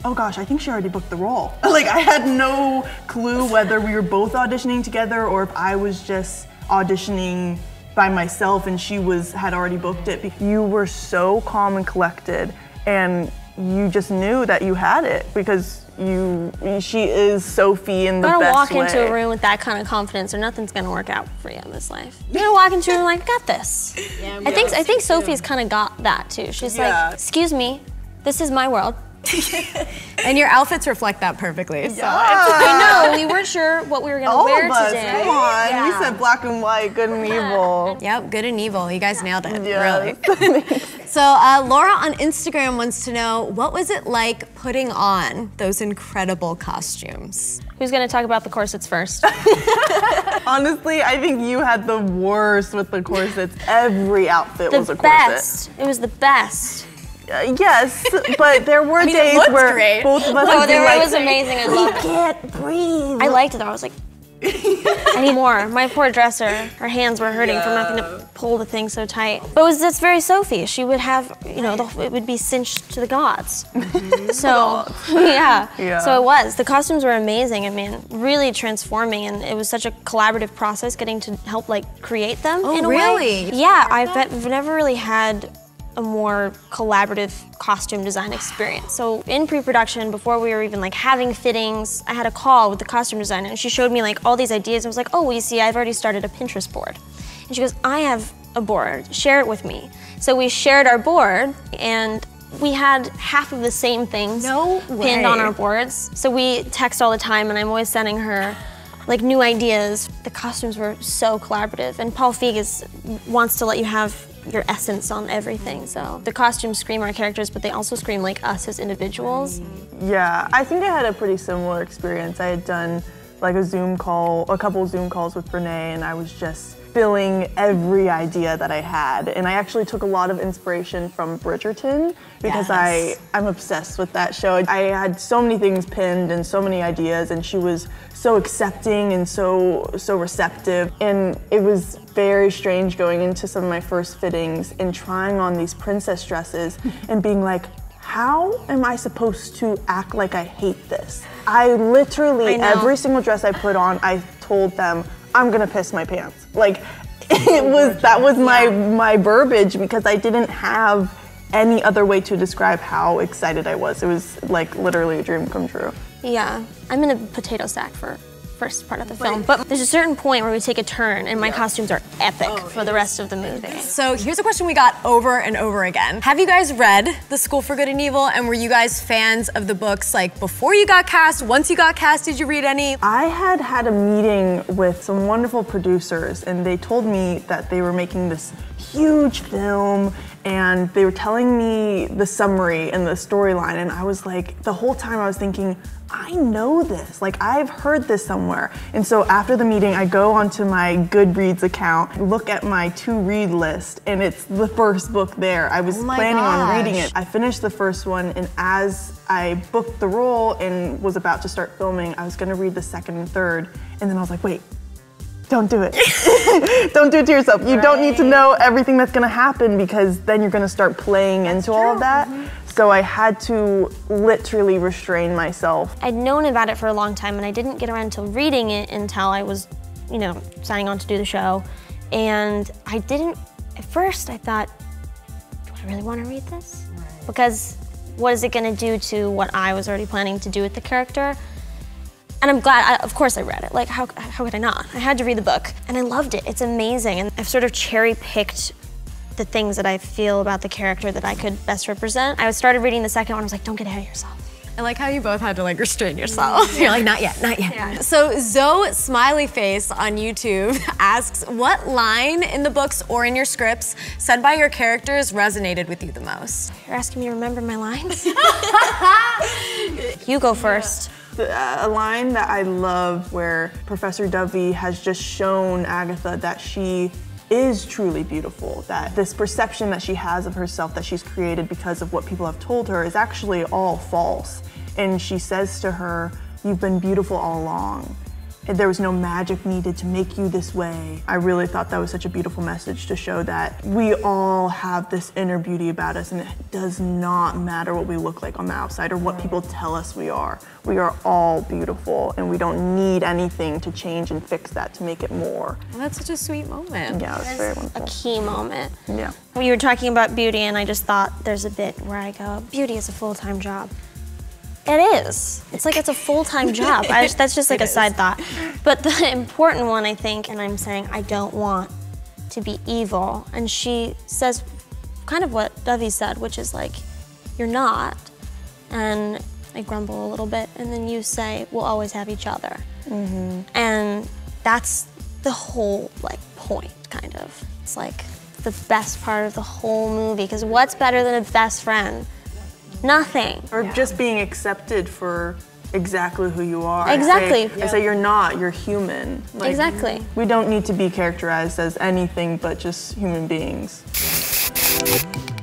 oh gosh, I think she already booked the role. Like, I had no clue whether we were both auditioning together or if I was just auditioning by myself and she had already booked it. You were so calm and collected, and you just knew that you had it because she is Sophie in the best way. You gotta walk into a room with that kind of confidence or nothing's gonna work out for you in this life. You're gonna walk into a room like, I got this. Yeah, I think Sophie's kind of got that too. She's like, excuse me, this is my world. And your outfits reflect that perfectly. Yeah. So I know, we weren't sure what we were gonna wear today. Come on, you said black and white, good and evil. Yep, good and evil, you guys nailed it, really. So Laura on Instagram wants to know, what was it like putting on those incredible costumes? Who's gonna talk about the corsets first? Honestly, I think you had the worst with the corsets. Every outfit was a corset. Best. It was the best. Yes, but there were days where great. Both of us would be like, it was amazing. I loved it. Can't breathe. I liked it though. I was like, I need more. My poor dresser, her hands were hurting from having to pull the thing so tight. But it was just very Sophie. She would have, you know, it would be cinched to the gods. Mm-hmm. So, yeah. So it was. The costumes were amazing. I mean, really transforming, and it was such a collaborative process getting to help, like, create them in a way. Really? Yeah, I've never really had a more collaborative costume design experience. So in pre-production, before we were even like having fittings, I had a call with the costume designer and she showed me like all these ideas. I was like, oh, well, you see, I've already started a Pinterest board. And she goes, I have a board, share it with me. So we shared our board and we had half of the same things pinned on our boards. So we text all the time and I'm always sending her like new ideas. The costumes were so collaborative and Paul Feig wants to let you have your essence on everything, so. The costumes scream our characters, but they also scream like us as individuals. Yeah, I think I had a pretty similar experience. I had done like a Zoom call, a couple of Zoom calls with Renee, and I was just filling every idea that I had. And I actually took a lot of inspiration from Bridgerton, because I'm obsessed with that show. I had so many things pinned and so many ideas, and she was so accepting and so receptive. And it was very strange going into some of my first fittings and trying on these princess dresses and being like, how am I supposed to act like I hate this? I literally, every single dress I put on, I told them, I'm gonna piss my pants. Like, that was my verbiage, because I didn't have any other way to describe how excited I was. It was like literally a dream come true. Yeah, I'm in a potato sack for first part of the film, but there's a certain point where we take a turn and my costumes are epic for the rest of the movie. So here's a question we got over and over again. Have you guys read The School for Good and Evil, and were you guys fans of the books like before you got cast, once you got cast, did you read any? I had had a meeting with some wonderful producers and they told me that they were making this huge film and they were telling me the summary and the storyline, and I was like, the whole time I was thinking, I know this, like I've heard this somewhere. And so after the meeting, I go onto my Goodreads account, look at my to-read list, and it's the first book there. I was planning on reading it. I finished the first one, and as I booked the role and was about to start filming, I was gonna read the second and third, and then I was like, wait, don't do it. Don't do it to yourself. You don't need to know everything that's gonna happen, because then you're gonna start playing into all of that. So I had to literally restrain myself. I'd known about it for a long time and I didn't get around to reading it until I was, you know, signing on to do the show. And I didn't, at first I thought, do I really wanna read this? Because what is it gonna do to what I was already planning to do with the character? And I'm glad, of course I read it. Like, how could I not? I had to read the book, and I loved it. It's amazing, and I've sort of cherry-picked the things that I feel about the character that I could best represent. I started reading the second one, I was like, don't get ahead of yourself. I like how you both had to like restrain yourself. You're like, not yet, not yet. Yeah. So Zoe Smileyface on YouTube asks, what line in the books or in your scripts said by your characters resonated with you the most? You're asking me to remember my lines? You go first. A line that I love where Professor Dovey has just shown Agatha that she is truly beautiful, that this perception that she has of herself that she's created because of what people have told her is actually all false. And she says to her, you've been beautiful all along. There was no magic needed to make you this way. I really thought that was such a beautiful message to show that we all have this inner beauty about us, and it does not matter what we look like on the outside or what people tell us we are. We are all beautiful, and we don't need anything to change and fix that to make it more. Well, that's such a sweet moment. Yeah, it's very wonderful. A key moment. Yeah. We were talking about beauty, and I just thought there's a bit where I go, beauty is a full-time job. It is. It's like it's a full-time job. That's just like a side thought. But the important one, I think, and I'm saying, I don't want to be evil. And she says kind of what Dovey said, which is like, you're not. And I grumble a little bit. And then you say, we'll always have each other. Mm-hmm. And that's the whole like point, kind of. It's like the best part of the whole movie, because what's better than a best friend? Nothing. Or just being accepted for exactly who you are. Exactly. I say you're not, you're human. Like, exactly. We don't need to be characterized as anything but just human beings.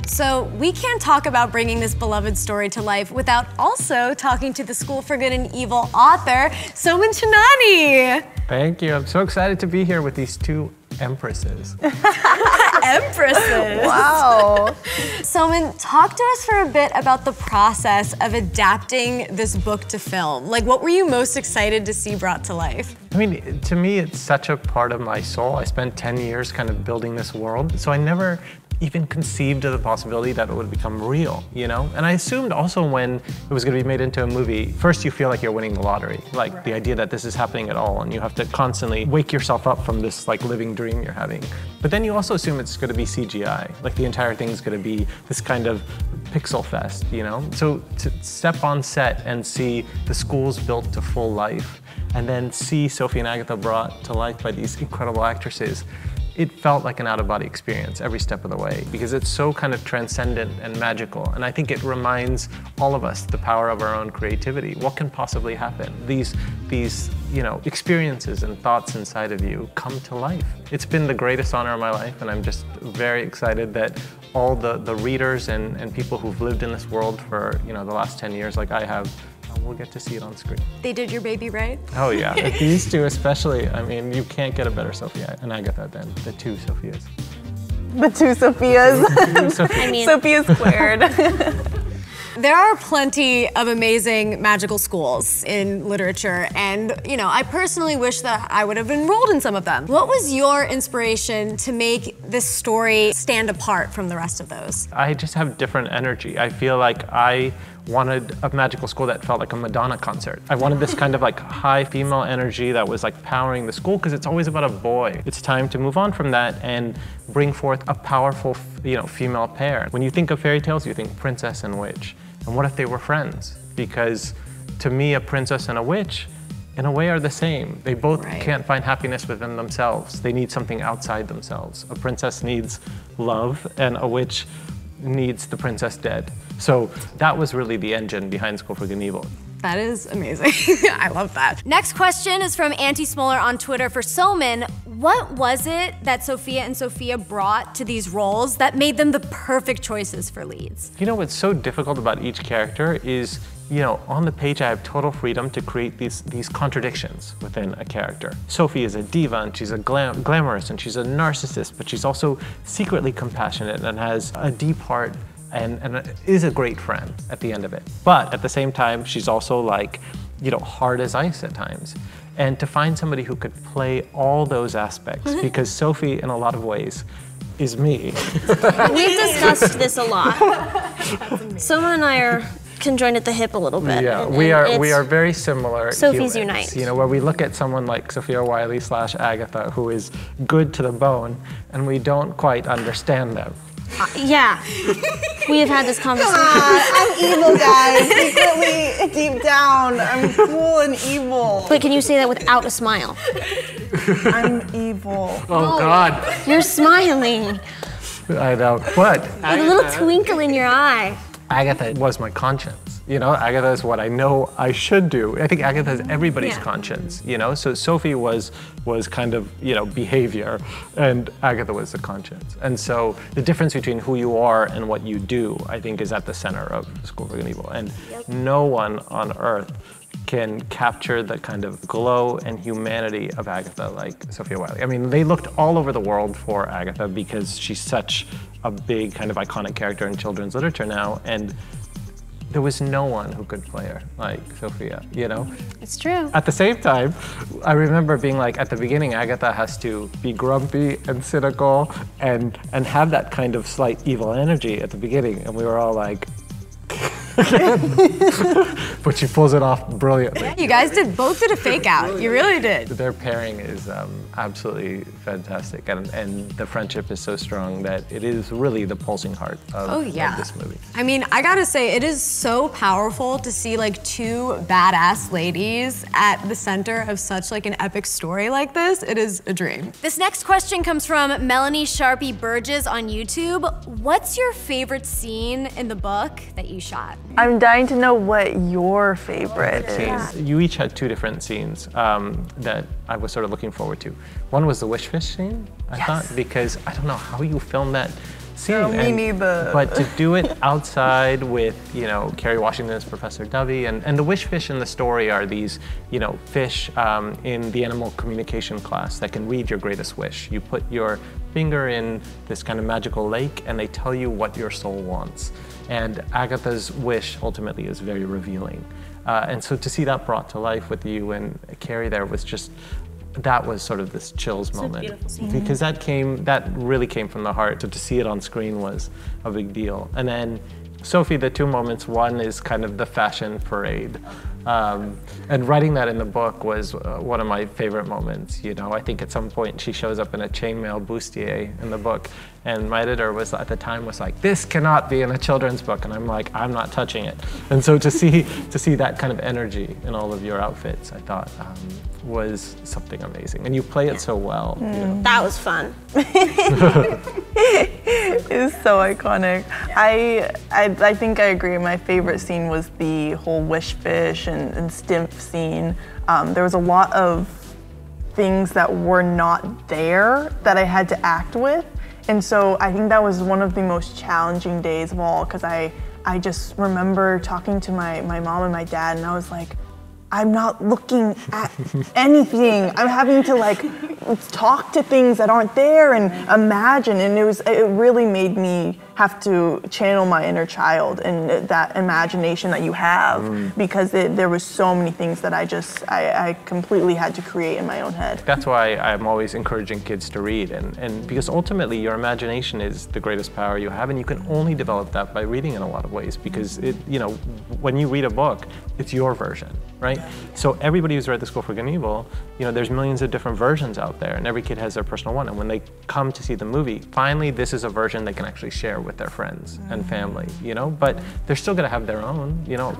So we can't talk about bringing this beloved story to life without also talking to the School for Good and Evil author, Soman Chinani. Thank you. I'm so excited to be here with these two empresses. Empresses. Wow. Soman, talk to us for a bit about the process of adapting this book to film. Like, what were you most excited to see brought to life? I mean, to me, it's such a part of my soul. I spent 10 years kind of building this world, so I never even conceived of the possibility that it would become real, you know? And I assumed also when it was gonna be made into a movie, first you feel like you're winning the lottery, like the idea that this is happening at all, and you have to constantly wake yourself up from this like living dream you're having. But then you also assume it's gonna be CGI, like the entire thing's gonna be this kind of pixel fest, you know? So to step on set and see the schools built to full life, and then see Sophie and Agatha brought to life by these incredible actresses, it felt like an out-of-body experience every step of the way, because it's so kind of transcendent and magical. And I think it reminds all of us the power of our own creativity. What can possibly happen? These you know, experiences and thoughts inside of you come to life. It's been the greatest honor of my life, and I'm just very excited that all the readers and people who've lived in this world for, you know, the last 10 years like I have, we'll get to see it on screen. They did your baby right. Oh yeah, these two especially. I mean, you can't get a better Sophia and Agatha than the two Sophias. The two Sophias. I mean, Sophia squared. There are plenty of amazing magical schools in literature, and you know, I personally wish that I would have enrolled in some of them. What was your inspiration to make this story stand apart from the rest of those? I just have different energy. I feel like I wanted a magical school that felt like a Madonna concert. I wanted this kind of like high female energy that was like powering the school, because it's always about a boy. It's time to move on from that and bring forth a powerful, you know, female pair. When you think of fairy tales, you think princess and witch. And what if they were friends? Because to me, a princess and a witch, in a way, are the same. They both can't find happiness within themselves. They need something outside themselves. A princess needs love, and a witch needs the princess dead. So that was really the engine behind School for Good and Evil. That is amazing. I love that. Next question is from Auntie Smoller on Twitter for Soman. What was it that Sophia and Sophia brought to these roles that made them the perfect choices for leads? You know, what's so difficult about each character is, you know, on the page I have total freedom to create these contradictions within a character. Sophie is a diva and she's a glamorous and she's a narcissist, but she's also secretly compassionate and has a deep heart and is a great friend at the end of it. But at the same time, she's also like, you know, hard as ice at times. And to find somebody who could play all those aspects, because Sophie, in a lot of ways, is me. We've discussed this a lot. Soman and I are conjoined at the hip a little bit. Yeah, we are very similar. Sophie's unite. You know, where we look at someone like Sophia Wiley / Agatha, who is good to the bone, and we don't quite understand them. Yeah, we have had this conversation. I'm evil, guys. Secretly, deep down, I'm cool and evil. Wait, can you say that without a smile? I'm evil. Oh God. You're smiling. I know, but with a little twinkle in your eye. Agatha was my conscience, you know? Agatha is what I know I should do. I think Agatha is everybody's conscience, you know? So Sophie was kind of, you know, behavior, and Agatha was the conscience. And so the difference between who you are and what you do, I think, is at the center of School for Good and Evil. And no one on earth can capture the kind of glow and humanity of Agatha like Sophia Wiley. I mean, they looked all over the world for Agatha because she's such a big kind of iconic character in children's literature now, and there was no one who could play her like Sophia, you know? It's true. At the same time, I remember being like, at the beginning, Agatha has to be grumpy and cynical and have that kind of slight evil energy at the beginning, and we were all like, but she pulls it off brilliantly. You guys both did a fake out. You really did. Their pairing is absolutely fantastic, and the friendship is so strong that it is really the pulsing heart of, of this movie. I mean, I gotta say, it is so powerful to see like two badass ladies at the center of such like an epic story like this. It is a dream. This next question comes from Melanie Sharpie Burgess on YouTube. What's your favorite scene in the book that you shot? I'm dying to know know what your favorite is. You each had two different scenes that I was sort of looking forward to. One was the wish fish scene, I thought, because I don't know how you film that scene. No, me neither. But to do it outside with, you know, Kerry Washington's Professor Dovey, and the wish fish in the story are these, you know, fish in the animal communication class that can read your greatest wish. You put your finger in this kind of magical lake and they tell you what your soul wants. And Agatha's wish ultimately is very revealing. And so to see that brought to life with you and Kerry there was just, that was sort of this chills moment. Because that really came from the heart. So to see it on screen was a big deal. And then Sophie, the two moments, one is kind of the fashion parade. And writing that in the book was one of my favorite moments. You know, I think at some point she shows up in a chainmail bustier in the book, and my editor was at the time was like, "This cannot be in a children's book," and I'm like, "I'm not touching it." And so to see that kind of energy in all of your outfits, I thought was something amazing. And you play it so well. Mm. You know? That was fun. It's so iconic. I think I agree. My favorite scene was the whole wish fish and Stimpf scene. There was a lot of things that were not there that I had to act with. And so I think that was one of the most challenging days of all, because I just remember talking to my mom and my dad, and I was like, I'm not looking at anything. I'm having to like talk to things that aren't there and imagine. And it really made me have to channel my inner child and that imagination that you have, because there was so many things that I completely had to create in my own head. That's why I'm always encouraging kids to read, and because ultimately your imagination is the greatest power you have, and you can only develop that by reading in a lot of ways, because when you read a book, it's your version, right? So everybody who's read The School for Good and Evil, you know, there's millions of different versions out there, and every kid has their personal one, and when they come to see the movie, finally this is a version they can actually share with their friends and family, you know, but they're still gonna have their own, you know.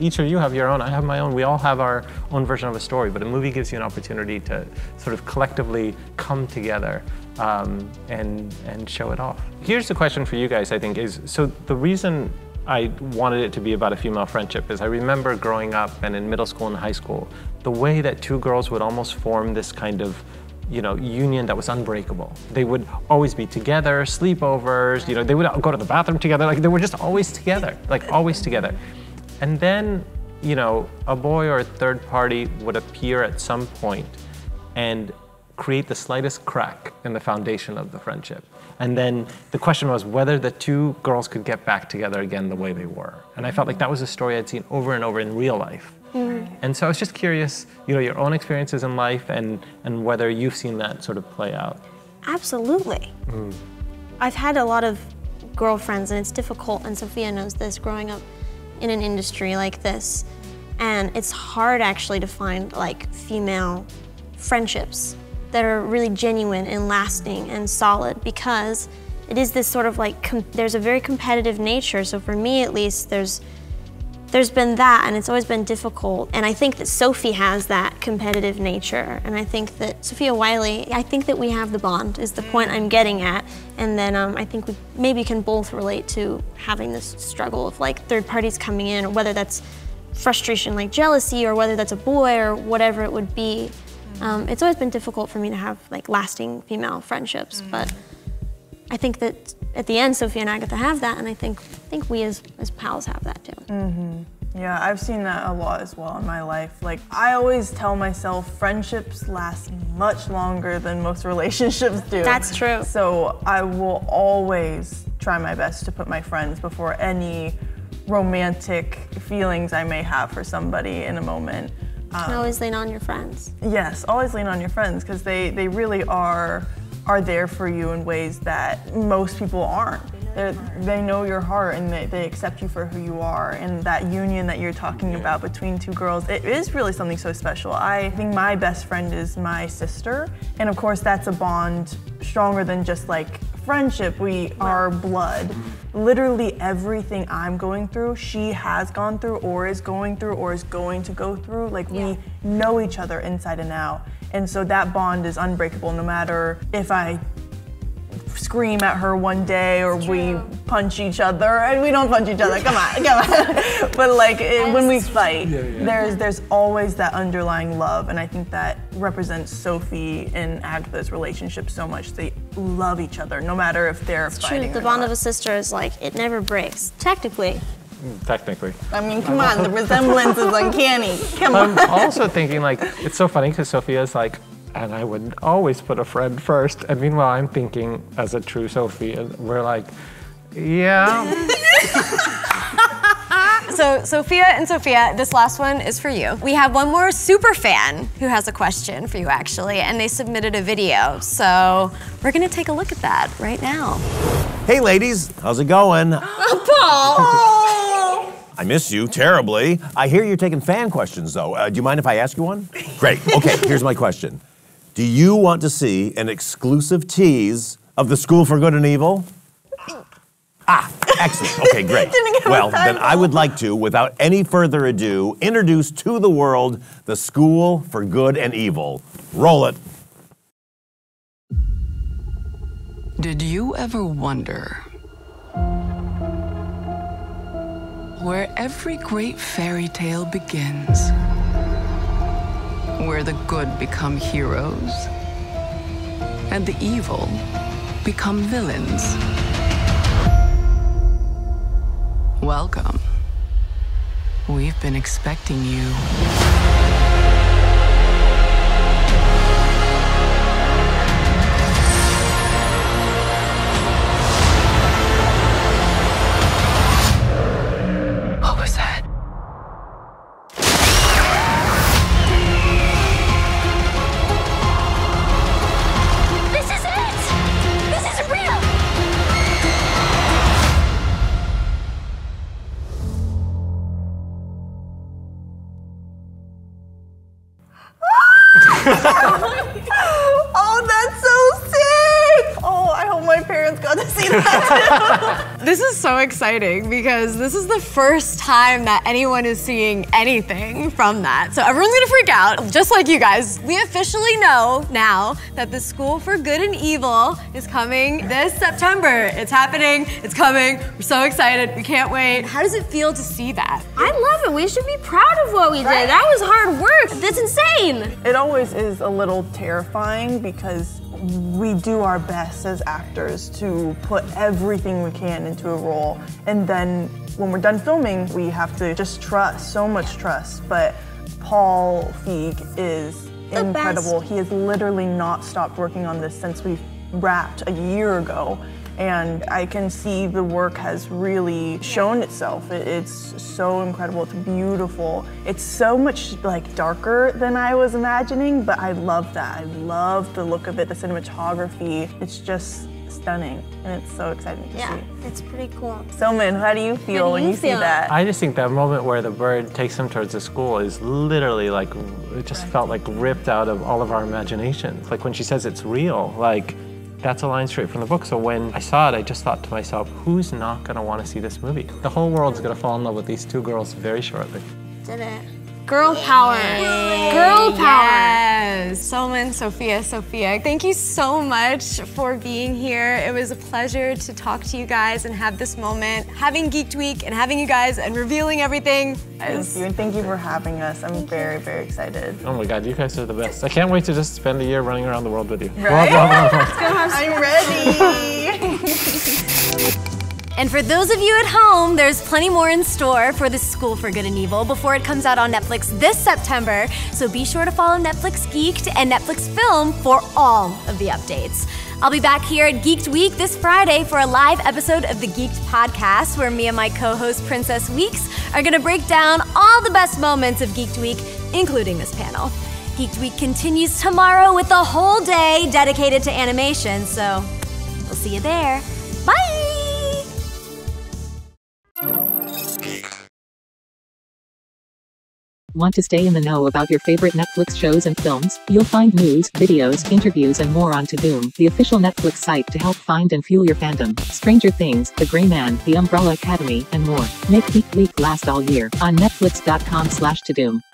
Each of you have your own, I have my own, we all have our own version of a story, but a movie gives you an opportunity to sort of collectively come together and show it off. Here's the question for you guys, I think, is, so the reason I wanted it to be about a female friendship is I remember growing up and in middle school and high school, the way that two girls would almost form this kind of, you know, union that was unbreakable. They would always be together, sleepovers, you know, they would go to the bathroom together, like they were just always together, like always together. And then, you know, a boy or a third party would appear at some point and create the slightest crack in the foundation of the friendship. And then the question was whether the two girls could get back together again the way they were. And I felt like that was a story I'd seen over and over in real life. And so I was just curious, you know, your own experiences in life and whether you've seen that sort of play out. Absolutely. I've had a lot of girlfriends, and it's difficult, and Sophia knows this, growing up in an industry like this. And it's hard actually to find like female friendships that are really genuine and lasting and solid, because it is this sort of like, there's a very competitive nature. So for me at least, there's been that, and it's always been difficult. And I think that Sophie has that competitive nature. And I think that Sophia Wiley, I think that we have the bond, is the point I'm getting at. And then I think we maybe can both relate to having this struggle of like third parties coming in, or whether that's frustration like jealousy, or whether that's a boy or whatever it would be. It's always been difficult for me to have like lasting female friendships, but I think that at the end, Sophia and Agatha have that, and I think we as pals have that too. Yeah, I've seen that a lot as well in my life. Like, I always tell myself friendships last much longer than most relationships do. That's true. So I will always try my best to put my friends before any romantic feelings I may have for somebody in a moment. Always lean on your friends. Yes, always lean on your friends, because they really are there for you in ways that most people aren't. They know your heart, and they accept you for who you are, and that union that you're talking about between two girls, it is really something so special. I think my best friend is my sister, and of course that's a bond stronger than just like friendship. We are blood. Literally everything I'm going through, she has gone through, or is going through, or is going to go through. Like, we know each other inside and out. And so that bond is unbreakable, no matter if I scream at her one day, or we punch each other. And we don't punch each other. Come on, come on. But like it, when we fight, there's always that underlying love, and I think that represents Sophie and Agatha's relationship so much. They love each other, no matter if they're fighting. It's true. The bond of a sister is like it never breaks. Technically. Technically. I mean, come on, the resemblance is uncanny. Come on. I'm also thinking, like, it's so funny because Sophia's like, and I would always put a friend first. And meanwhile, I'm thinking, as a true Sophie, we're like, yeah. So, Sophia and Sophia, this last one is for you. We have one more super fan who has a question for you, actually, and they submitted a video. So, we're gonna take a look at that right now. Hey, ladies, how's it going? Paul! I miss you terribly. I hear you're taking fan questions, though. Do you mind if I ask you one? Great. Okay, here's my question. Do you want to see an exclusive tease of The School for Good and Evil? Ah, excellent. Okay, great. Well, then I would like to, without any further ado, introduce to the world The School for Good and Evil. Roll it. Did you ever wonder where every great fairy tale begins, where the good become heroes and the evil become villains? Welcome. We've been expecting you. This is so exciting because this is the first time that anyone is seeing anything from that. So everyone's gonna freak out, just like you guys. We officially know now that The School for Good and Evil is coming this September. It's happening, it's coming. We're so excited, we can't wait. How does it feel to see that? I love it, we should be proud of what we did. Right? That was hard work, that's insane. It always is a little terrifying because we do our best as actors to put everything we can into a role, and then when we're done filming, we have to just trust, so much trust, but Paul Feig is incredible. He has literally not stopped working on this since we wrapped a year ago, and I can see the work has really shown itself. It's so incredible, it's beautiful. It's so much like darker than I was imagining, but I love that. I love the look of it, the cinematography. It's just stunning, and it's so exciting to see. Yeah, it's pretty cool. So, man, how do you feel when you see that? I just think that moment where the bird takes him towards the school is literally like, it just felt like ripped out of all of our imaginations. Like when she says it's real, like, that's a line straight from the book. So when I saw it, I just thought to myself, who's not gonna wanna see this movie? The whole world's gonna fall in love with these two girls very shortly. Did it. Girl power. Yay. Girl power. Yes. Solman, Sophia, thank you so much for being here. It was a pleasure to talk to you guys and have this moment. Having Geeked Week and having you guys and revealing everything. Thank you, and thank you for having us. I'm very, very excited. Oh my God, you guys are the best. I can't wait to just spend a year running around the world with you. Right? I'm ready. And for those of you at home, there's plenty more in store for The School for Good and Evil before it comes out on Netflix this September, so be sure to follow Netflix Geeked and Netflix Film for all of the updates. I'll be back here at Geeked Week this Friday for a live episode of the Geeked Podcast, where me and my co-host Princess Weeks are gonna break down all the best moments of Geeked Week, including this panel. Geeked Week continues tomorrow with a whole day dedicated to animation, so we'll see you there. Bye! Want to stay in the know about your favorite Netflix shows and films? You'll find news, videos, interviews, and more on Tuboom, the official Netflix site to help find and fuel your fandom. Stranger Things, The Gray Man, The Umbrella Academy, and more. Make Geek Week last all year on Netflix.com/Tuboom.